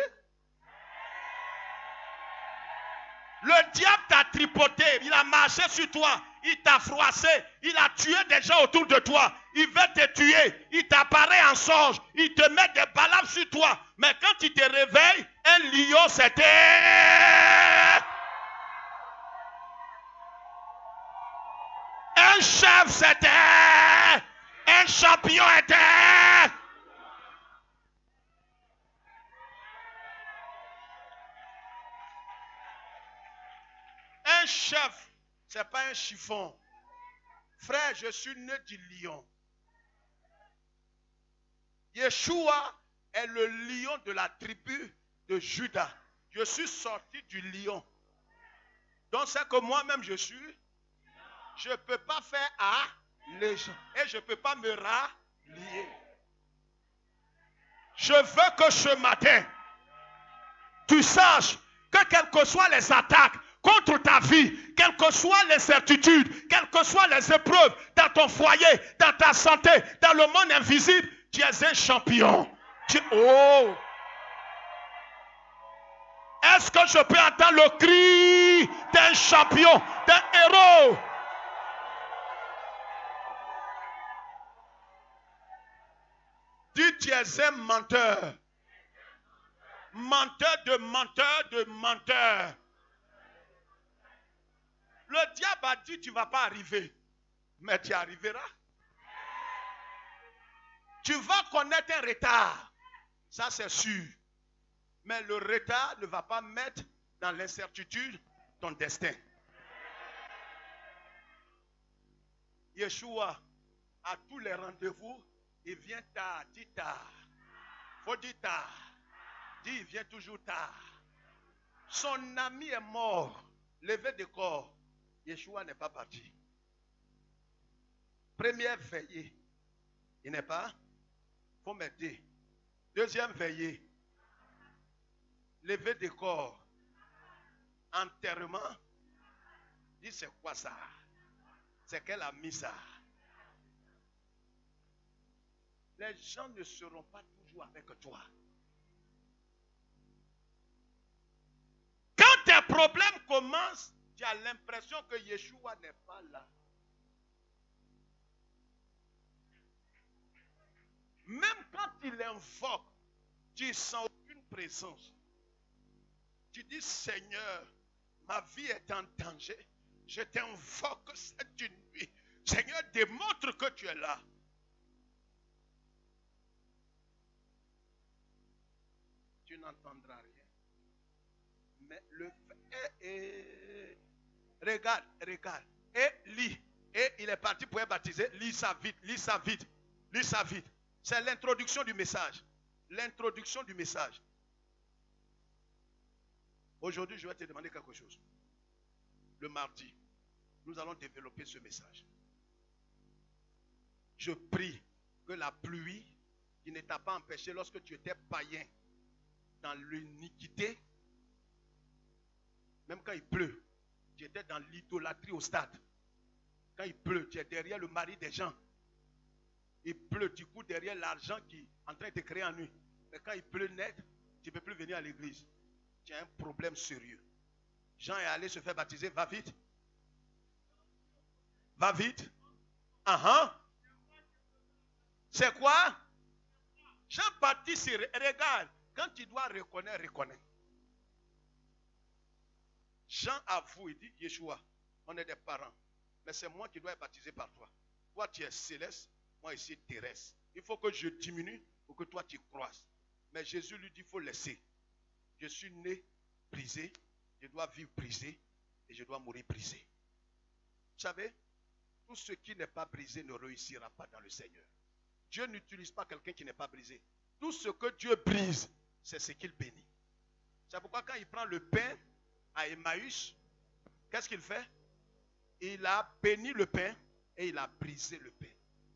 Le diable t'a tripoté, il a marché sur toi, il t'a froissé, il a tué des gens autour de toi, il veut te tuer, il t'apparaît en songe, il te met des balafres sur toi. Mais quand tu te réveilles, un lion c'était... Un chef c'était... Un champion était... Un chef, ce n'est pas un chiffon. Frère, je suis né du lion. Yeshua est le lion de la tribu de Juda. Je suis sorti du lion. Donc, c'est que moi-même je suis. Je ne peux pas faire à les gens. Et je ne peux pas me rallier. Je veux que ce matin, tu saches que quelles que soient les attaques, contre ta vie, quelles que soient les certitudes, quelles que soient les épreuves, dans ton foyer, dans ta santé, dans le monde invisible, tu es un champion. Oh! Est-ce que je peux entendre le cri d'un champion, d'un héros? Dis, tu es un menteur. Menteur de menteur de menteur. Le diable a dit tu ne vas pas arriver. Mais tu arriveras. Tu vas connaître un retard. Ça c'est sûr. Mais le retard ne va pas mettre dans l'incertitude ton destin. Yeshua, à tous les rendez-vous, il vient tard, dit tard. Faut dire tard. Dit, il vient toujours tard. Son ami est mort, levé de corps. Yeshua n'est pas parti. Première veillée, il n'est pas. Il faut m'aider. Deuxième veillée, levé de corps, enterrement. Dit, c'est quoi ça? C'est qu'elle a mis ça. Les gens ne seront pas toujours avec toi. Quand tes problèmes commencent, tu as l'impression que Yeshua n'est pas là. Même quand il invoque, tu sens aucune présence. Tu dis, Seigneur, ma vie est en danger. Je t'invoque cette nuit. Seigneur, démontre que tu es là. Tu n'entendras rien. Mais le fait est... Regarde. Et lis. Et il est parti pour être baptisé. Lis ça vite. C'est l'introduction du message. Aujourd'hui, je vais te demander quelque chose. Le mardi, nous allons développer ce message. Je prie que la pluie qui ne t'a pas empêché lorsque tu étais païen dans l'iniquité, même quand il pleut, tu étais dans l'idolâtrie au stade. Quand il pleut, tu es derrière le mari des gens. Il pleut, tu cours derrière l'argent qui est en train de te créer en ennui. Mais quand il pleut net, tu ne peux plus venir à l'église. Tu as un problème sérieux. Jean est allé se faire baptiser. Va vite. Uh-huh. C'est quoi? Jean-Baptiste, regarde. Quand tu dois reconnaître, reconnais. Jean avoue, il dit, Yeshua, on est des parents. Mais c'est moi qui dois être baptisé par toi. Toi, tu es céleste. Moi, ici, terrestre. Il faut que je diminue pour que toi, tu croisses. Mais Jésus lui dit, il faut laisser. Je suis né brisé. Je dois vivre brisé et je dois mourir brisé. Vous savez, tout ce qui n'est pas brisé ne réussira pas dans le Seigneur. Dieu n'utilise pas quelqu'un qui n'est pas brisé. Tout ce que Dieu brise, c'est ce qu'il bénit. C'est pourquoi quand il prend le pain à Emmaüs, qu'est-ce qu'il fait? Il a béni le pain et il a brisé le pain.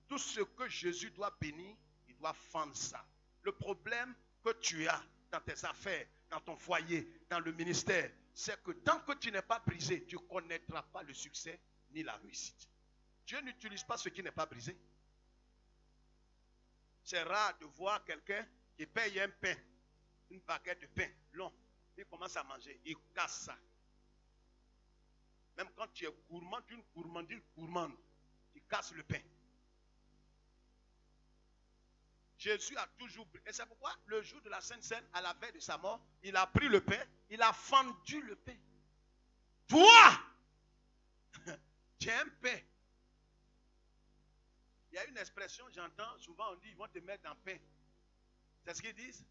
Tout ce que Jésus doit bénir, il doit fendre ça. Le problème que tu as dans tes affaires, dans ton foyer, dans le ministère, c'est que tant que tu n'es pas brisé, tu ne connaîtras pas le succès ni la réussite. Dieu n'utilise pas ce qui n'est pas brisé. C'est rare de voir quelqu'un qui paye un pain, une baguette de pain long. Il commence à manger, il casse ça. Même quand tu es gourmand, tu es gourmande, tu casses le pain. Jésus a toujours pris. Et c'est pourquoi le jour de la Sainte Seine, à la veille de sa mort, il a pris le pain, il a fendu le pain. Toi, tu es un pain. Il y a une expression, j'entends, souvent on dit, ils vont te mettre dans pain. C'est ce qu'ils disent.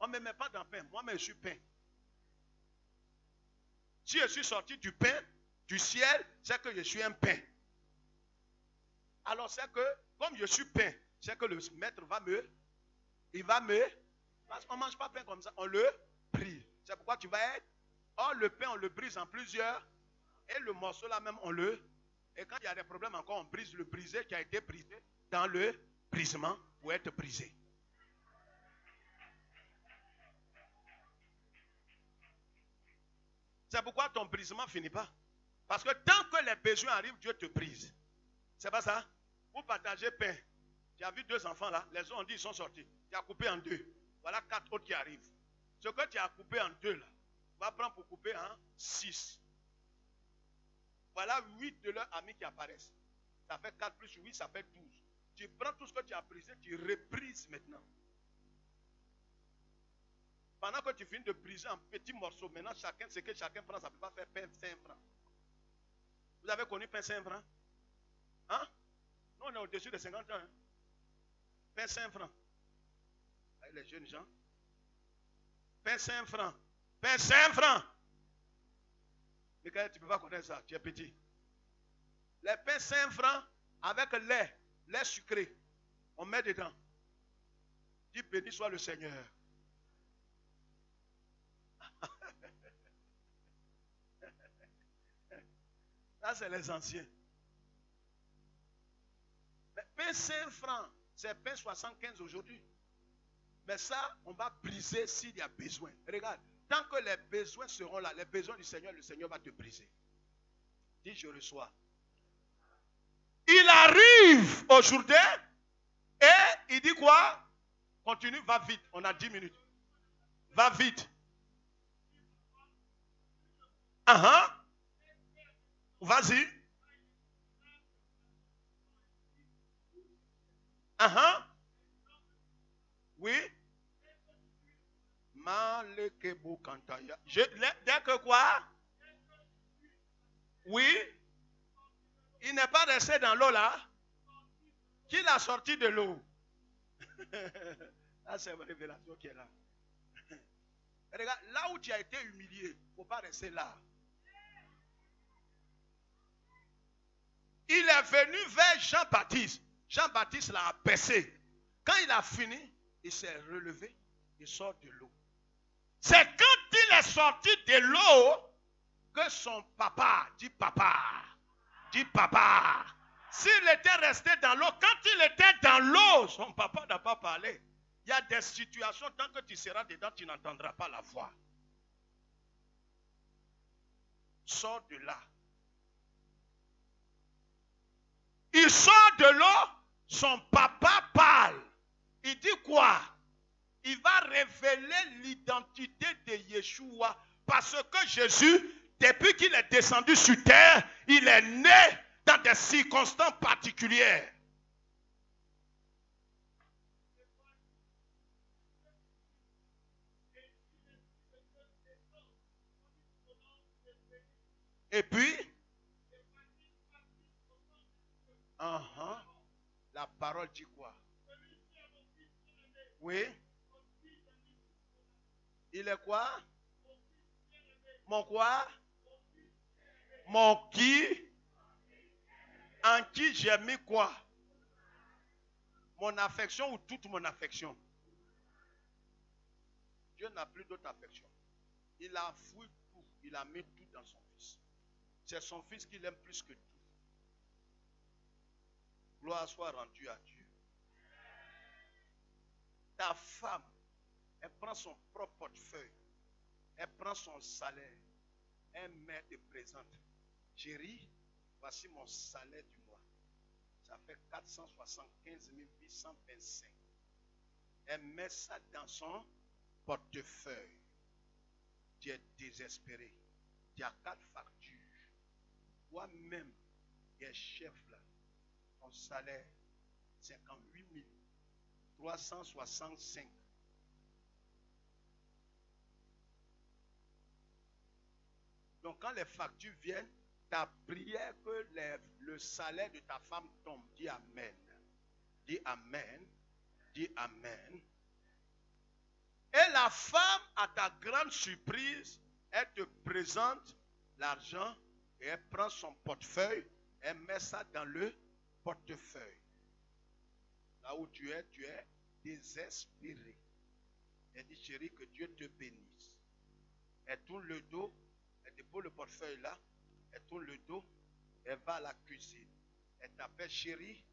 On ne me met pas dans pain, moi-même je suis pain. Si je suis sorti du pain, du ciel, c'est que je suis un pain. Alors c'est que, comme je suis pain, c'est que le maître va me... Il va me... Parce qu'on ne mange pas pain comme ça. On le brise. C'est pourquoi tu vas être... Or, le pain, on le brise en plusieurs. Et le morceau là même, on le... Et quand il y a des problèmes encore, on brise le brisé qui a été brisé dans le brisement pour être brisé. C'est pourquoi ton brisement ne finit pas. Parce que tant que les besoins arrivent, Dieu te brise. C'est pas ça? Vous partagez pain. Tu as vu deux enfants là, les autres ont dit ils sont sortis. Tu as coupé en deux. Voilà quatre autres qui arrivent. Ce que tu as coupé en deux là, on va prendre pour couper en six. Voilà 8 de leurs amis qui apparaissent. Ça fait 4 plus 8, ça fait 12. Tu prends tout ce que tu as brisé, tu reprises maintenant. Pendant que tu finis de briser en petits morceaux, maintenant chacun, c'est que chacun prend, ça ne peut pas faire pain 5 francs. Vous avez connu pain 5 francs? Hein? Nous on est au-dessus de 50 ans. Hein? 5 francs. Avec les jeunes gens. Pain 5 francs. Pain 5 francs. Mais quand tu ne peux pas connaître ça, tu es petit. Les pains 5 francs avec lait sucré. On met dedans. Dis béni soit le Seigneur. Là, c'est les anciens. Mais pain 5 francs, c'est pain 75 aujourd'hui. Mais ça, on va briser s'il y a besoin. Regarde, tant que les besoins seront là, les besoins du Seigneur, le Seigneur va te briser. Dis, je reçois. Il arrive au Jourdain et il dit quoi? Continue, va vite. On a 10 minutes. Va vite. Vas-y. Oui. Dès que quoi? Oui. Il n'est pas resté dans l'eau là. Qui l'a sorti de l'eau? Là, c'est une révélation qui est là. Regarde, là où tu as été humilié, il ne faut pas rester là. Il est venu vers Jean-Baptiste. Jean-Baptiste l'a abaissé. Quand il a fini, il s'est relevé. Il sort de l'eau. C'est quand il est sorti de l'eau que son papa dit papa. Dit papa. S'il était resté dans l'eau, quand il était dans l'eau, son papa n'a pas parlé. Il y a des situations, tant que tu seras dedans, tu n'entendras pas la voix. Sors de là. Il sort de l'eau, son papa parle. Il dit quoi? Il va révéler l'identité de Yeshua. Parce que Jésus, depuis qu'il est descendu sur terre, il est né dans des circonstances particulières. Et puis, la parole dit quoi? Oui. Il est quoi? Mon quoi? Mon qui? En qui j'ai mis quoi? Mon affection ou toute mon affection? Dieu n'a plus d'autre affection. Il a fouillé tout. Il a mis tout dans son fils. C'est son fils qu'il aime plus que tout. Gloire soit rendue à Dieu. Ta femme, elle prend son propre portefeuille. Elle prend son salaire. Elle met de présente. Chérie, voici mon salaire du mois. Ça fait 475 825. Elle met ça dans son portefeuille. Tu es désespéré. Tu as 4 factures. Toi-même, tu es chef là. Ton salaire, 58 365. Donc, quand les factures viennent, ta prière que le salaire de ta femme tombe. Dis amen. Dis amen. Dis amen. Et la femme, à ta grande surprise, elle te présente l'argent et elle prend son portefeuille, elle met ça dans le portefeuille. Là où tu es désespéré. Elle dit, chérie, que Dieu te bénisse. Elle tourne le dos, elle dépose le portefeuille là, elle tourne le dos, elle va à la cuisine. Elle t'appelle, chérie,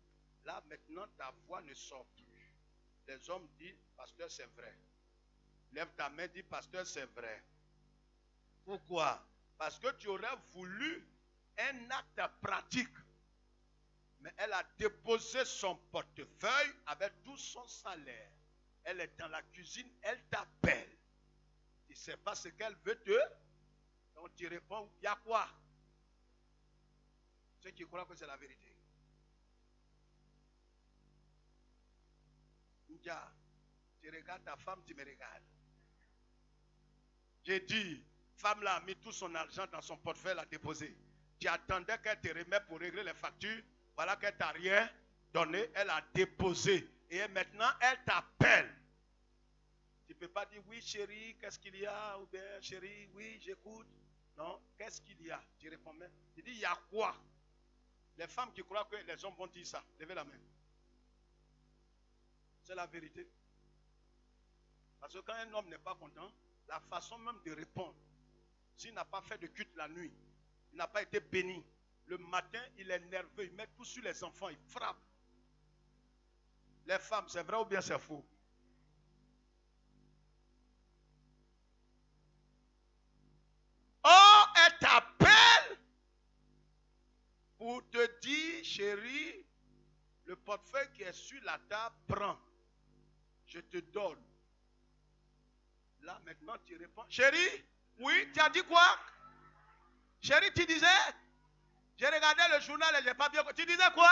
là maintenant ta voix ne sort plus. Les hommes disent, pasteur, c'est vrai. Lève ta main, dis, pasteur, c'est vrai. Pourquoi? Parce que tu aurais voulu un acte pratique. Mais elle a déposé son portefeuille avec tout son salaire. Elle est dans la cuisine, elle t'appelle. Tu ne sais pas ce qu'elle veut te. Donc tu réponds, il y a quoi? Ceux qui croient que c'est la vérité. Ndia, tu regardes ta femme, tu me regardes. J'ai dit, femme là a mis tout son argent dans son portefeuille, l'a déposé. Tu attendais qu'elle te remette pour régler les factures. Voilà qu'elle t'a rien donné, elle a déposé. Et maintenant, elle t'appelle. Tu ne peux pas dire, oui chérie, qu'est-ce qu'il y a? Ou bien, chérie, oui, j'écoute. Non, qu'est-ce qu'il y a? Tu réponds, mais tu dis, il y a quoi? Les femmes qui croient que les hommes vont dire ça, levez la main. C'est la vérité. Parce que quand un homme n'est pas content, la façon même de répondre, s'il n'a pas fait de culte la nuit, il n'a pas été béni, le matin, il est nerveux, il met tout sur les enfants, il frappe. Les femmes, c'est vrai ou bien c'est faux? Oh, elle t'appelle pour te dire, chérie, le portefeuille qui est sur la table, prends. Je te donne. Là, maintenant, tu réponds. Chérie, oui, tu as dit quoi? Chérie, tu disais? J'ai regardé le journal et je n'ai pas bien... Tu disais quoi?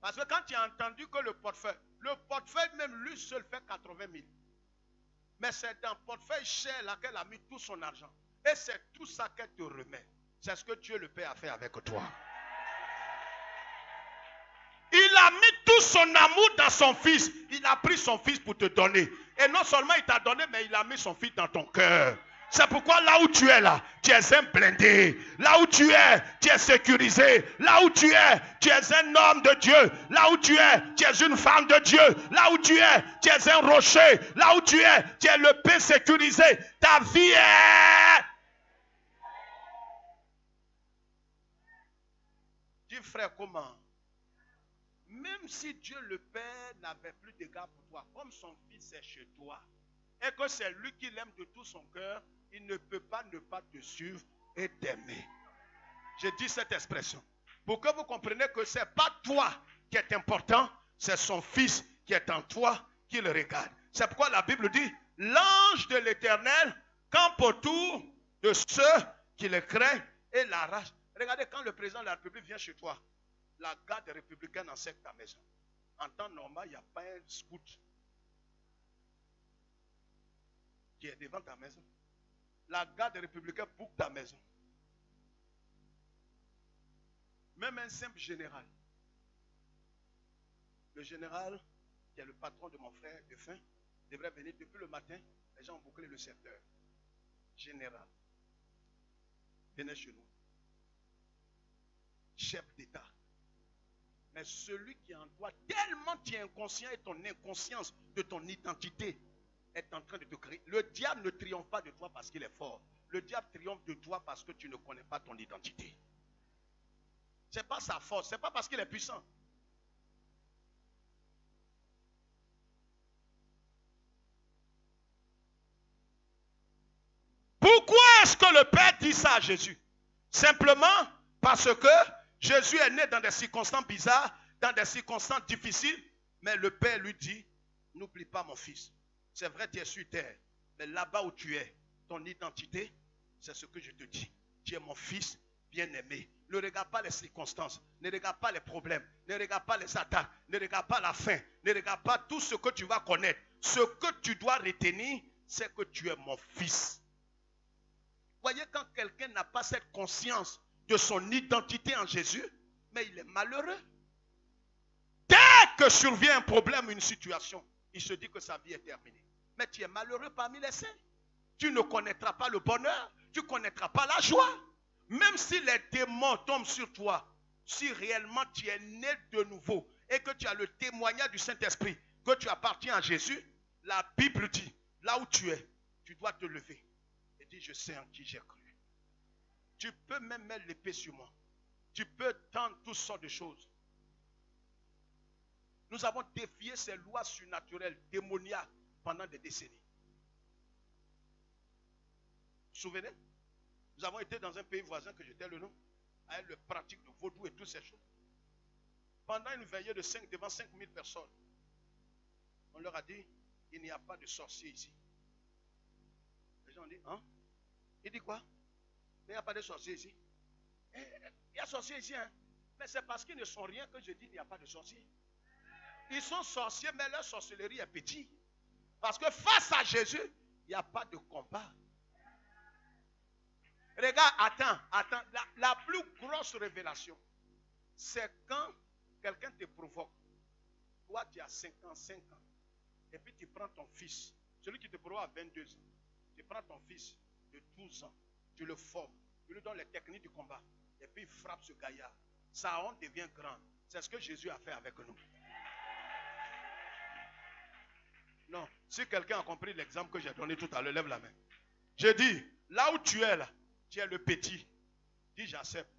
Parce que quand tu as entendu que le portefeuille même lui seul fait 80 000. Mais c'est dans le portefeuille cher là qu'elle a mis tout son argent. Et c'est tout ça qu'elle te remet. C'est ce que Dieu le Père a fait avec toi. Il a mis tout son amour dans son fils. Il a pris son fils pour te donner. Et non seulement il t'a donné, mais il a mis son fils dans ton cœur. C'est pourquoi là où tu es là, tu es un blindé. Là où tu es sécurisé. Là où tu es un homme de Dieu. Là où tu es une femme de Dieu. Là où tu es un rocher. Là où tu es le paix sécurisé. Ta vie est... Dis frère, comment? Même si Dieu le Père n'avait plus de garde pour toi, comme son fils est chez toi, et que c'est lui qui l'aime de tout son cœur, il ne peut pas ne pas te suivre et t'aimer. J'ai dit cette expression pour que vous compreniez que ce n'est pas toi qui est important, c'est son fils qui est en toi qui le regarde. C'est pourquoi la Bible dit, l'ange de l'Éternel campe autour de ceux qui le craignent et l'arrachent. Regardez, quand le président de la République vient chez toi, la garde républicaine encercle ta maison. En temps normal, il n'y a pas un scout qui est devant ta maison. La garde républicaine boucle ta maison. Même un simple général. Le général, qui est le patron de mon frère de faim, devrait venir depuis le matin. Les gens ont bouclé le secteur. Général, venez chez nous. Chef d'État. Mais celui qui est en toi, tellement tu es inconscient et ton inconscience de ton identité est en train de te créer. Le diable ne triomphe pas de toi parce qu'il est fort. Le diable triomphe de toi parce que tu ne connais pas ton identité. Ce n'est pas sa force, ce n'est pas parce qu'il est puissant. Pourquoi est-ce que le Père dit ça à Jésus? Simplement parce que Jésus est né dans des circonstances bizarres, dans des circonstances difficiles, mais le Père lui dit, n'oublie pas mon fils. C'est vrai, tu es sur terre, mais là-bas où tu es, ton identité, c'est ce que je te dis. Tu es mon fils bien-aimé. Ne regarde pas les circonstances, ne regarde pas les problèmes, ne regarde pas les attaques, ne regarde pas la faim, ne regarde pas tout ce que tu vas connaître. Ce que tu dois retenir, c'est que tu es mon fils. Voyez, quand quelqu'un n'a pas cette conscience de son identité en Jésus, mais il est malheureux. Dès que survient un problème, une situation, il se dit que sa vie est terminée. Mais tu es malheureux parmi les saints. Tu ne connaîtras pas le bonheur. Tu ne connaîtras pas la joie. Même si les démons tombent sur toi, si réellement tu es né de nouveau et que tu as le témoignage du Saint-Esprit, que tu appartiens à Jésus, la Bible dit, là où tu es, tu dois te lever et dire, je sais en qui j'ai cru. Tu peux même mettre l'épée sur moi. Tu peux tendre toutes sortes de choses. Nous avons défié ces lois surnaturelles, démoniaques, pendant des décennies. Vous vous souvenez? Nous avons été dans un pays voisin que je tais le nom, avec le pratique de vaudou et toutes ces choses. Pendant une veillée de 5 devant 5000 personnes, on leur a dit, il n'y a pas de sorcier ici. Les gens ont dit, hein? Il dit quoi? Il n'y a pas de sorcier ici. Il y a sorcier ici, hein? Mais c'est parce qu'ils ne sont rien que je dis, il n'y a pas de sorcier. Ils sont sorciers, mais leur sorcellerie est petite. Parce que face à Jésus, il n'y a pas de combat. Regarde, attends. La plus grosse révélation, c'est quand quelqu'un te provoque. Toi, tu as 55 ans. Et puis tu prends ton fils. Celui qui te provoque à 22 ans. Tu prends ton fils de 12 ans. Tu le formes. Tu lui donnes les techniques du combat. Et puis il frappe ce gaillard. sa honte devient grande. C'est ce que Jésus a fait avec nous. Non, si quelqu'un a compris l'exemple que j'ai donné tout à l'heure, lève la main. J'ai dit, là où tu es là, tu es le petit. Dis, j'accepte.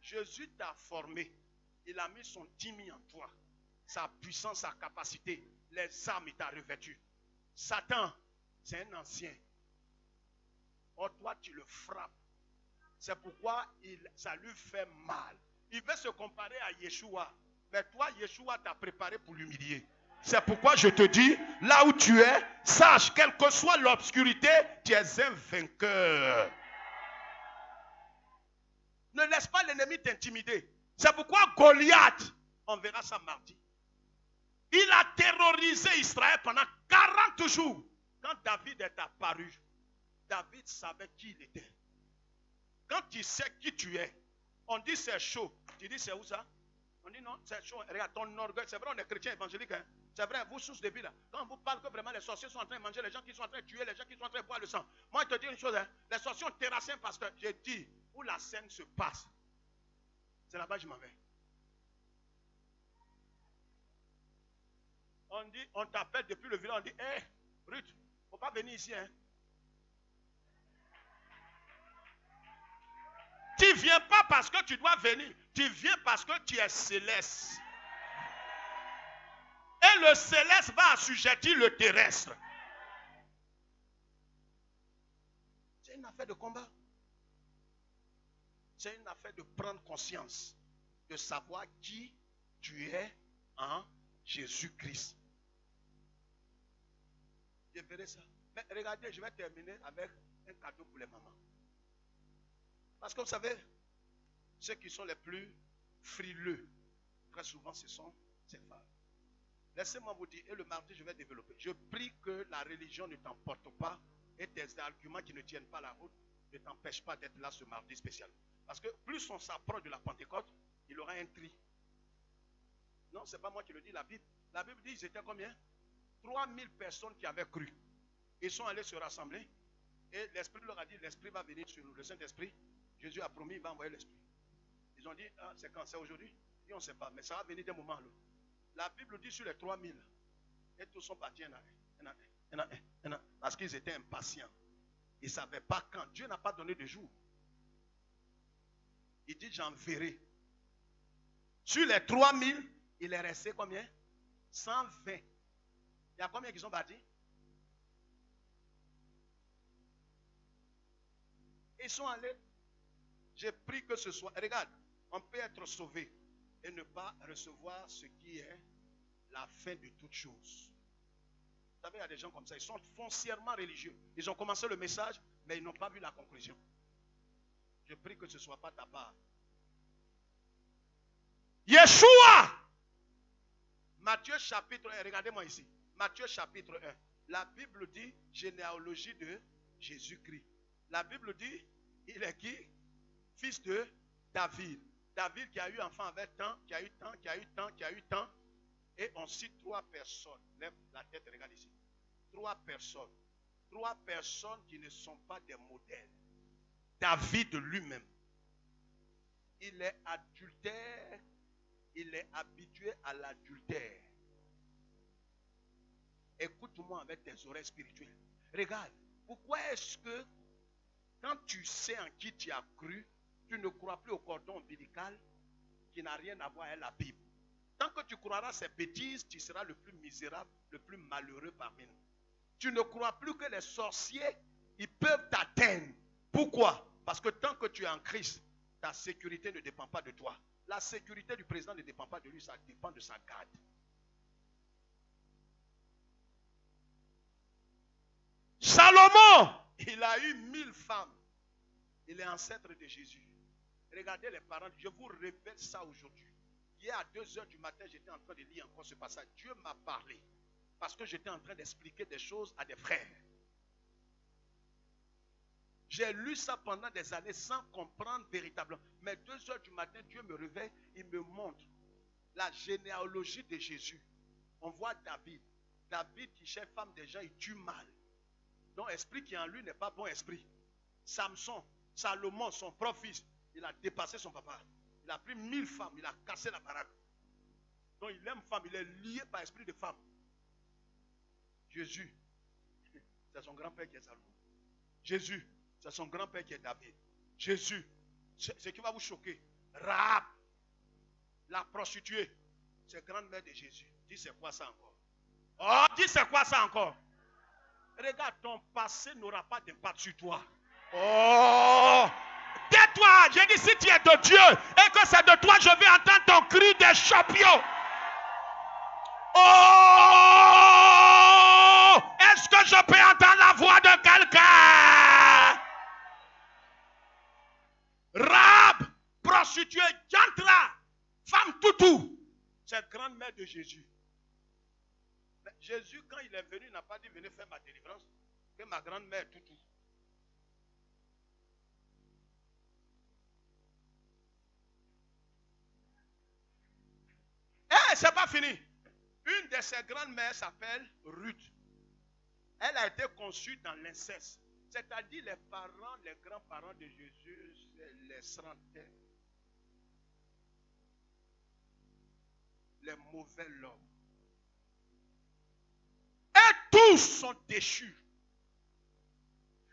Jésus t'a formé. Il a mis son timide en toi. Sa puissance, sa capacité. Les armes, il t'a revêtu. Satan, c'est un ancien. Or, toi, tu le frappes. C'est pourquoi ça lui fait mal. Il veut se comparer à Yeshua. Mais toi, Yeshua t'a préparé pour l'humilier. C'est pourquoi je te dis, là où tu es, sache, quelle que soit l'obscurité, tu es un vainqueur. Ne laisse pas l'ennemi t'intimider. C'est pourquoi Goliath, on verra ça mardi. Il a terrorisé Israël pendant 40 jours. Quand David est apparu, David savait qui il était. Quand tu sais qui tu es, on dit c'est chaud. Tu dis c'est où ça? On dit non, c'est chaud. Regarde ton orgueil. C'est vrai, on est chrétien évangélique. Hein? C'est vrai, vous sous de vie là. Quand vous parlez que vraiment les sorciers sont en train de manger, les gens qui sont en train de tuer, les gens qui sont en train de boire le sang. Moi, je te dis une chose. Hein? Les sorciers ont terrassé un pasteur. J'ai dit où la scène se passe. C'est là-bas que je m'en vais. On dit, on t'appelle depuis le village, on dit, hé, Ruth, il ne faut pas venir ici. Hein. Tu ne viens pas parce que tu dois venir. Tu viens parce que tu es céleste. Et le céleste va assujettir le terrestre. C'est une affaire de combat. C'est une affaire de prendre conscience, de savoir qui tu es en Jésus-Christ. Je verrai ça. Mais regardez, je vais terminer avec un cadeau pour les mamans. Parce que vous savez, ceux qui sont les plus frileux, très souvent ce sont ces femmes. Laissez-moi vous dire, et le mardi je vais développer. Je prie que la religion ne t'emporte pas et tes arguments qui ne tiennent pas la route ne t'empêchent pas d'être là ce mardi spécial. Parce que plus on s'approche de la Pentecôte, il aura un tri. Non, ce n'est pas moi qui le dis, la Bible. La Bible dit, ils étaient combien? 3000 personnes qui avaient cru. Ils sont allés se rassembler. Et l'Esprit leur a dit, l'Esprit va venir sur nous. Le Saint-Esprit, Jésus a promis, il va envoyer l'Esprit. Ils ont dit, ah, c'est quand? C'est aujourd'hui? Et on ne sait pas, mais ça va venir d'un moment à l'autre. La Bible dit sur les 3000. Et tous sont partis un à un. Parce qu'ils étaient impatients. Ils ne savaient pas quand. Dieu n'a pas donné de jour. Il dit, j'enverrai. Sur les 3000, il est resté combien? 120. Il y a combien qui sont partis? Ils sont allés. J'ai pris que ce soit. Regarde, on peut être sauvé et ne pas recevoir ce qui est la fin de toute chose. Vous savez, il y a des gens comme ça. Ils sont foncièrement religieux. Ils ont commencé le message, mais ils n'ont pas vu la conclusion. Je prie que ce ne soit pas ta part. Yeshua! Matthieu chapitre 1, regardez-moi ici. Matthieu chapitre 1. La Bible dit généalogie de Jésus-Christ. La Bible dit, il est qui? Fils de David. David qui a eu enfant avec tant, qui a eu tant, qui a eu tant, qui a eu tant. Et on cite 3 personnes. Lève la tête, regarde ici. 3 personnes. 3 personnes qui ne sont pas des modèles. David lui-même. Il est adultère. Il est habitué à l'adultère. Écoute-moi avec tes oreilles spirituelles. Regarde, pourquoi est-ce que quand tu sais en qui tu as cru, tu ne crois plus au cordon ombilical qui n'a rien à voir avec la Bible? Tant que tu croiras ces bêtises, tu seras le plus misérable, le plus malheureux parmi nous. Tu ne crois plus que les sorciers, ils peuvent t'atteindre. Pourquoi? Parce que tant que tu es en Christ, ta sécurité ne dépend pas de toi. La sécurité du président ne dépend pas de lui, ça dépend de sa garde. Salomon, il a eu 1000 femmes. Il est ancêtre de Jésus. Regardez les parents, je vous révèle ça aujourd'hui. Hier à 2 h du matin, j'étais en train de lire encore ce passage. Dieu m'a parlé parce que j'étais en train d'expliquer des choses à des frères. J'ai lu ça pendant des années sans comprendre véritablement. Mais 2 h du matin, Dieu me réveille, il me montre la généalogie de Jésus. On voit David. David qui chef femme des gens, il tue mal. Donc esprit qui est en lui n'est pas bon esprit. Samson, Salomon, son propre fils, il a dépassé son papa. Il a pris 1000 femmes, il a cassé la baraque. Donc il aime femme, il est lié par esprit de femme. Jésus, c'est son grand-père qui est Salomon. Jésus, c'est son grand-père qui est David. Jésus, ce qui va vous choquer, Rahab, la prostituée, c'est grande-mère de Jésus. Dis c'est quoi ça encore? Oh, dis c'est quoi ça encore? Regarde, ton passé n'aura pas d'impact sur toi. Oh! Tais-toi! J'ai dit, si tu es de Dieu et que c'est de toi, je vais entendre ton cri de champion. Oh! Est-ce que je peux entendre la voix de quelqu'un? Rab, prostituée, diantre, femme toutou. C'est grande-mère de Jésus. Mais Jésus, quand il est venu, n'a pas dit, venez faire ma délivrance. Que ma grande-mère toutou. Eh, c'est pas fini. Une de ses grandes-mères s'appelle Ruth. Elle a été conçue dans l'inceste. C'est-à-dire les parents, les grands-parents de Jésus, les centaines. Les mauvais hommes. Et tous sont déchus.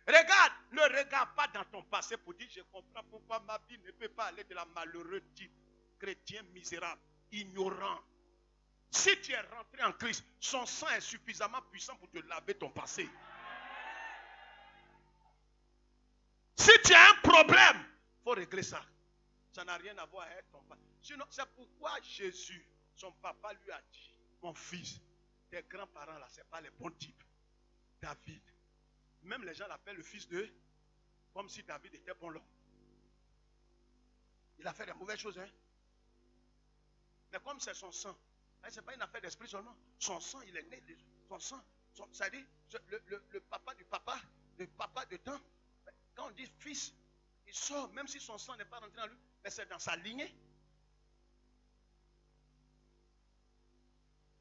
Regarde, ne regarde pas dans ton passé pour dire, je comprends pourquoi ma vie ne peut pas aller de la malheureuse type, chrétien misérable, ignorant. Si tu es rentré en Christ, son sang est suffisamment puissant pour te laver ton passé. Si tu as un problème, il faut régler ça. Ça n'a rien à voir avec ton passé. Sinon, c'est pourquoi Jésus, son papa lui a dit, mon fils, tes grands-parents là, ce n'est pas les bons types. David, même les gens l'appellent le fils de, comme si David était bon l'homme. Il a fait des mauvaises choses, hein. Mais comme c'est son sang, ce n'est pas une affaire d'esprit seulement. Son sang, il est né. Son sang, ça dit, le papa du papa, le papa de temps. Quand on dit fils, il sort, même si son sang n'est pas rentré en lui, mais c'est dans sa lignée.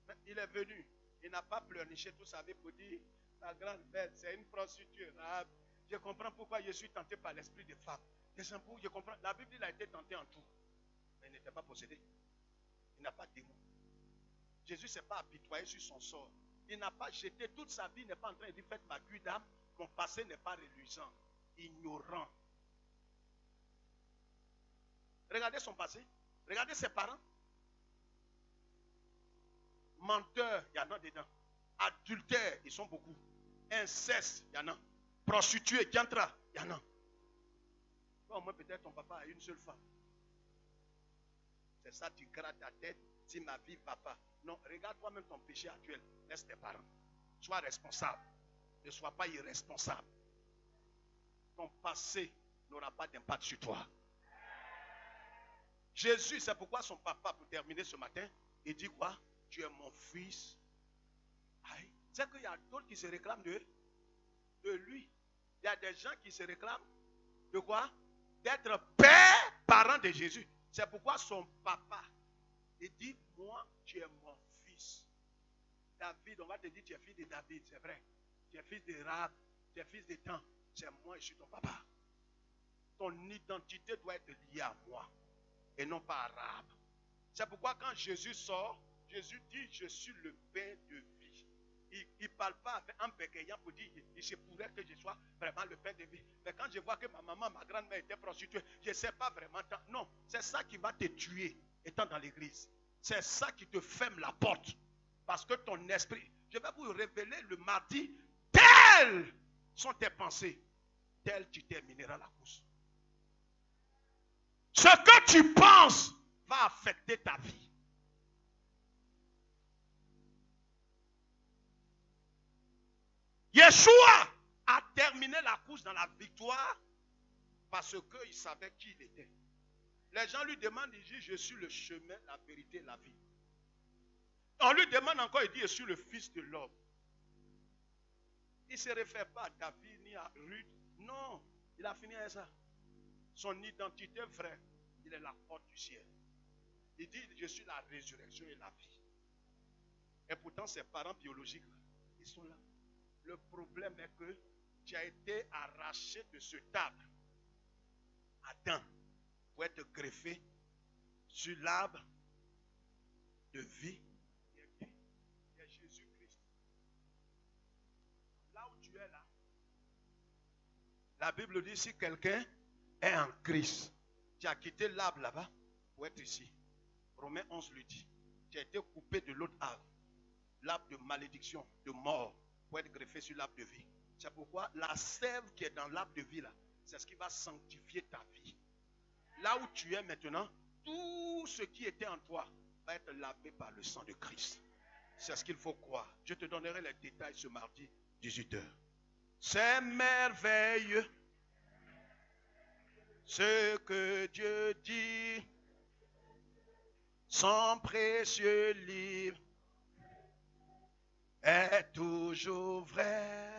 Mais il est venu, il n'a pas pleurniché toute sa vie pour dire, ta grand-mère, c'est une prostituée. Ah, je comprends pourquoi je suis tenté par l'esprit des femmes. Je comprends. La Bible, il a été tenté en tout, mais il n'était pas possédé. Il n'a pas de démon. Jésus ne s'est pas apitoyé sur son sort. Il n'a pas jeté toute sa vie, il n'est pas en train de dire, faites ma cuite d'âme, mon passé n'est pas reluisant, ignorant. Regardez son passé, regardez ses parents. Menteurs, il y en a dedans. Adultères, ils sont beaucoup. Inceste, il y en a. Prostituées, diantra, il y en a. Toi, au moins, peut-être ton papa a une seule femme. C'est ça, tu grattes ta tête. Si ma vie ne va pas. Non, regarde toi-même ton péché actuel. Laisse tes parents. Sois responsable. Ne sois pas irresponsable. Ton passé n'aura pas d'impact sur toi. Jésus, c'est pourquoi son papa, pour terminer ce matin, il dit quoi? Tu es mon fils. C'est qu'il y a d'autres qui se réclament de lui. Il y a des gens qui se réclament de quoi? D'être père, parent de Jésus. C'est pourquoi son papa, il dit, moi, tu es mon fils. David, on va te dire, tu es fils de David, c'est vrai. Tu es fils de Rahab, tu es fils de temps. C'est moi, je suis ton papa. Ton identité doit être liée à moi et non pas à Rahab. C'est pourquoi quand Jésus sort, Jésus dit, je suis le pain de vie. Il ne parle pas en bégayant pour dire, il se pourrait que je sois vraiment le pain de vie. Mais quand je vois que ma maman, ma grand-mère était prostituée, je ne sais pas vraiment. Non, c'est ça qui va te tuer étant dans l'église. C'est ça qui te ferme la porte. Parce que ton esprit, je vais vous révéler le mardi, telles sont tes pensées, telles tu termineras la course. Ce que tu penses va affecter ta vie. Yeshua a terminé la course dans la victoire parce qu'il savait qui il était. Les gens lui demandent, il dit, je suis le chemin, la vérité, la vie. On lui demande encore, il dit, je suis le fils de l'homme. Il ne se réfère pas à David ni à Ruth. Non, il a fini avec ça. Son identité vraie, il est la porte du ciel. Il dit, je suis la résurrection et la vie. Et pourtant, ses parents biologiques, ils sont là. Le problème est que tu as été arraché de ce table, Adam, pour être greffé sur l'arbre de vie qui est Jésus-Christ. Là où tu es là, la Bible dit si quelqu'un est en Christ, tu as quitté l'arbre là-bas pour être ici. Romains 11 le dit. Tu as été coupé de l'autre arbre, l'arbre de malédiction, de mort, pour être greffé sur l'arbre de vie. C'est pourquoi la sève qui est dans l'arbre de vie là, c'est ce qui va sanctifier ta vie. Là où tu es maintenant, tout ce qui était en toi va être lavé par le sang de Christ. C'est ce qu'il faut croire. Je te donnerai les détails ce mardi, 18 h. C'est merveilleux ce que Dieu dit. Son précieux livre est toujours vrai.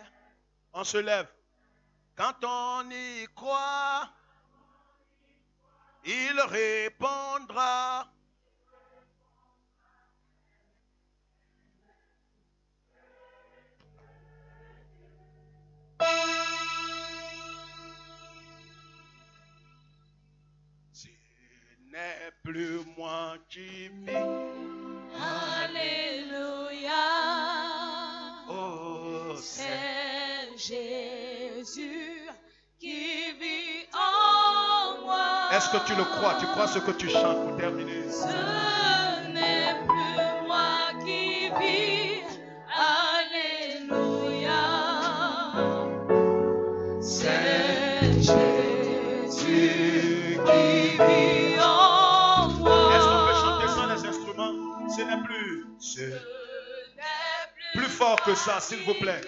On se lève. Quand on y croit, il répondra. Ce n'est plus moi qui vis. Alléluia. Oh, c'est Jésus qui vit en moi. Est-ce que tu le crois? Tu crois ce que tu chantes pour terminer? Ce n'est plus moi qui vis. Alléluia. C'est Jésus qui vit en moi. Est-ce qu'on peut chanter sans les instruments? Ce n'est plus. Plus fort que ça, s'il vous plaît.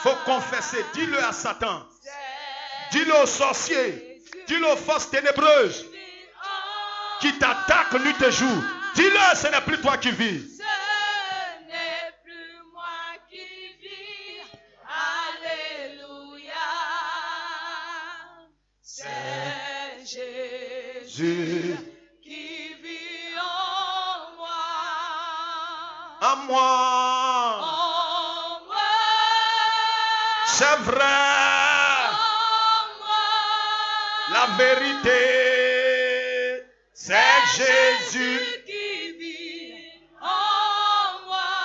Faut confesser, dis-le à Satan, dis-le aux sorciers, dis-le aux forces ténébreuses qui t'attaquent nuit et jour. Dis-le, ce n'est plus toi qui vis. Ce n'est plus moi qui vis. Alléluia. C'est Jésus qui vit en moi. En moi. C'est vrai, la vérité, c'est Jésus qui vit en moi.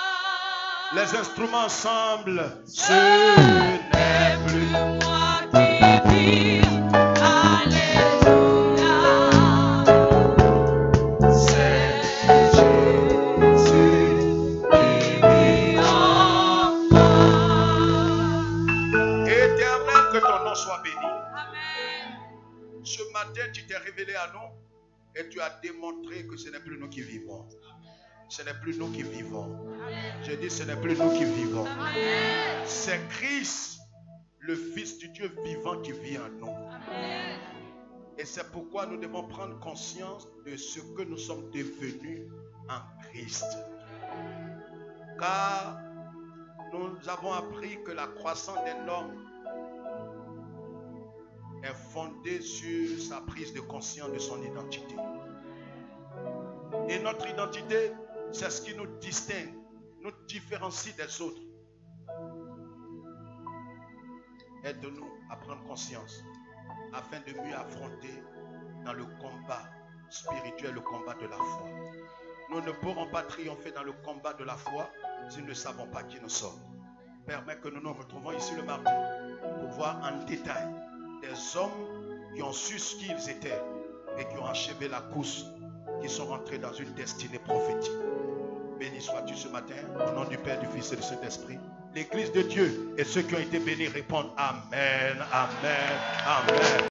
Les instruments ensemble, ce n'est plus moi qui vis. Alléluia, c'est Jésus. Sois béni. Amen. Ce matin, tu t'es révélé à nous et tu as démontré que ce n'est plus nous qui vivons. Ce n'est plus nous qui vivons. Amen. Je dis, ce n'est plus nous qui vivons. C'est Christ, le Fils du Dieu vivant, qui vit en nous. Amen. Et c'est pourquoi nous devons prendre conscience de ce que nous sommes devenus en Christ. Car nous avons appris que la croissance d'un homme est fondée sur sa prise de conscience de son identité. Et notre identité, c'est ce qui nous distingue, nous différencie des autres. Aide-nous à prendre conscience afin de mieux affronter dans le combat spirituel, le combat de la foi. Nous ne pourrons pas triompher dans le combat de la foi si nous ne savons pas qui nous sommes. Permets que nous nous retrouvons ici le mardi pour voir en détail des hommes qui ont su ce qu'ils étaient et qui ont achevé la course, qui sont rentrés dans une destinée prophétique. Béni sois-tu ce matin, au nom du Père, du Fils et du Saint-Esprit. L'Église de Dieu et ceux qui ont été bénis répondent Amen, Amen, Amen.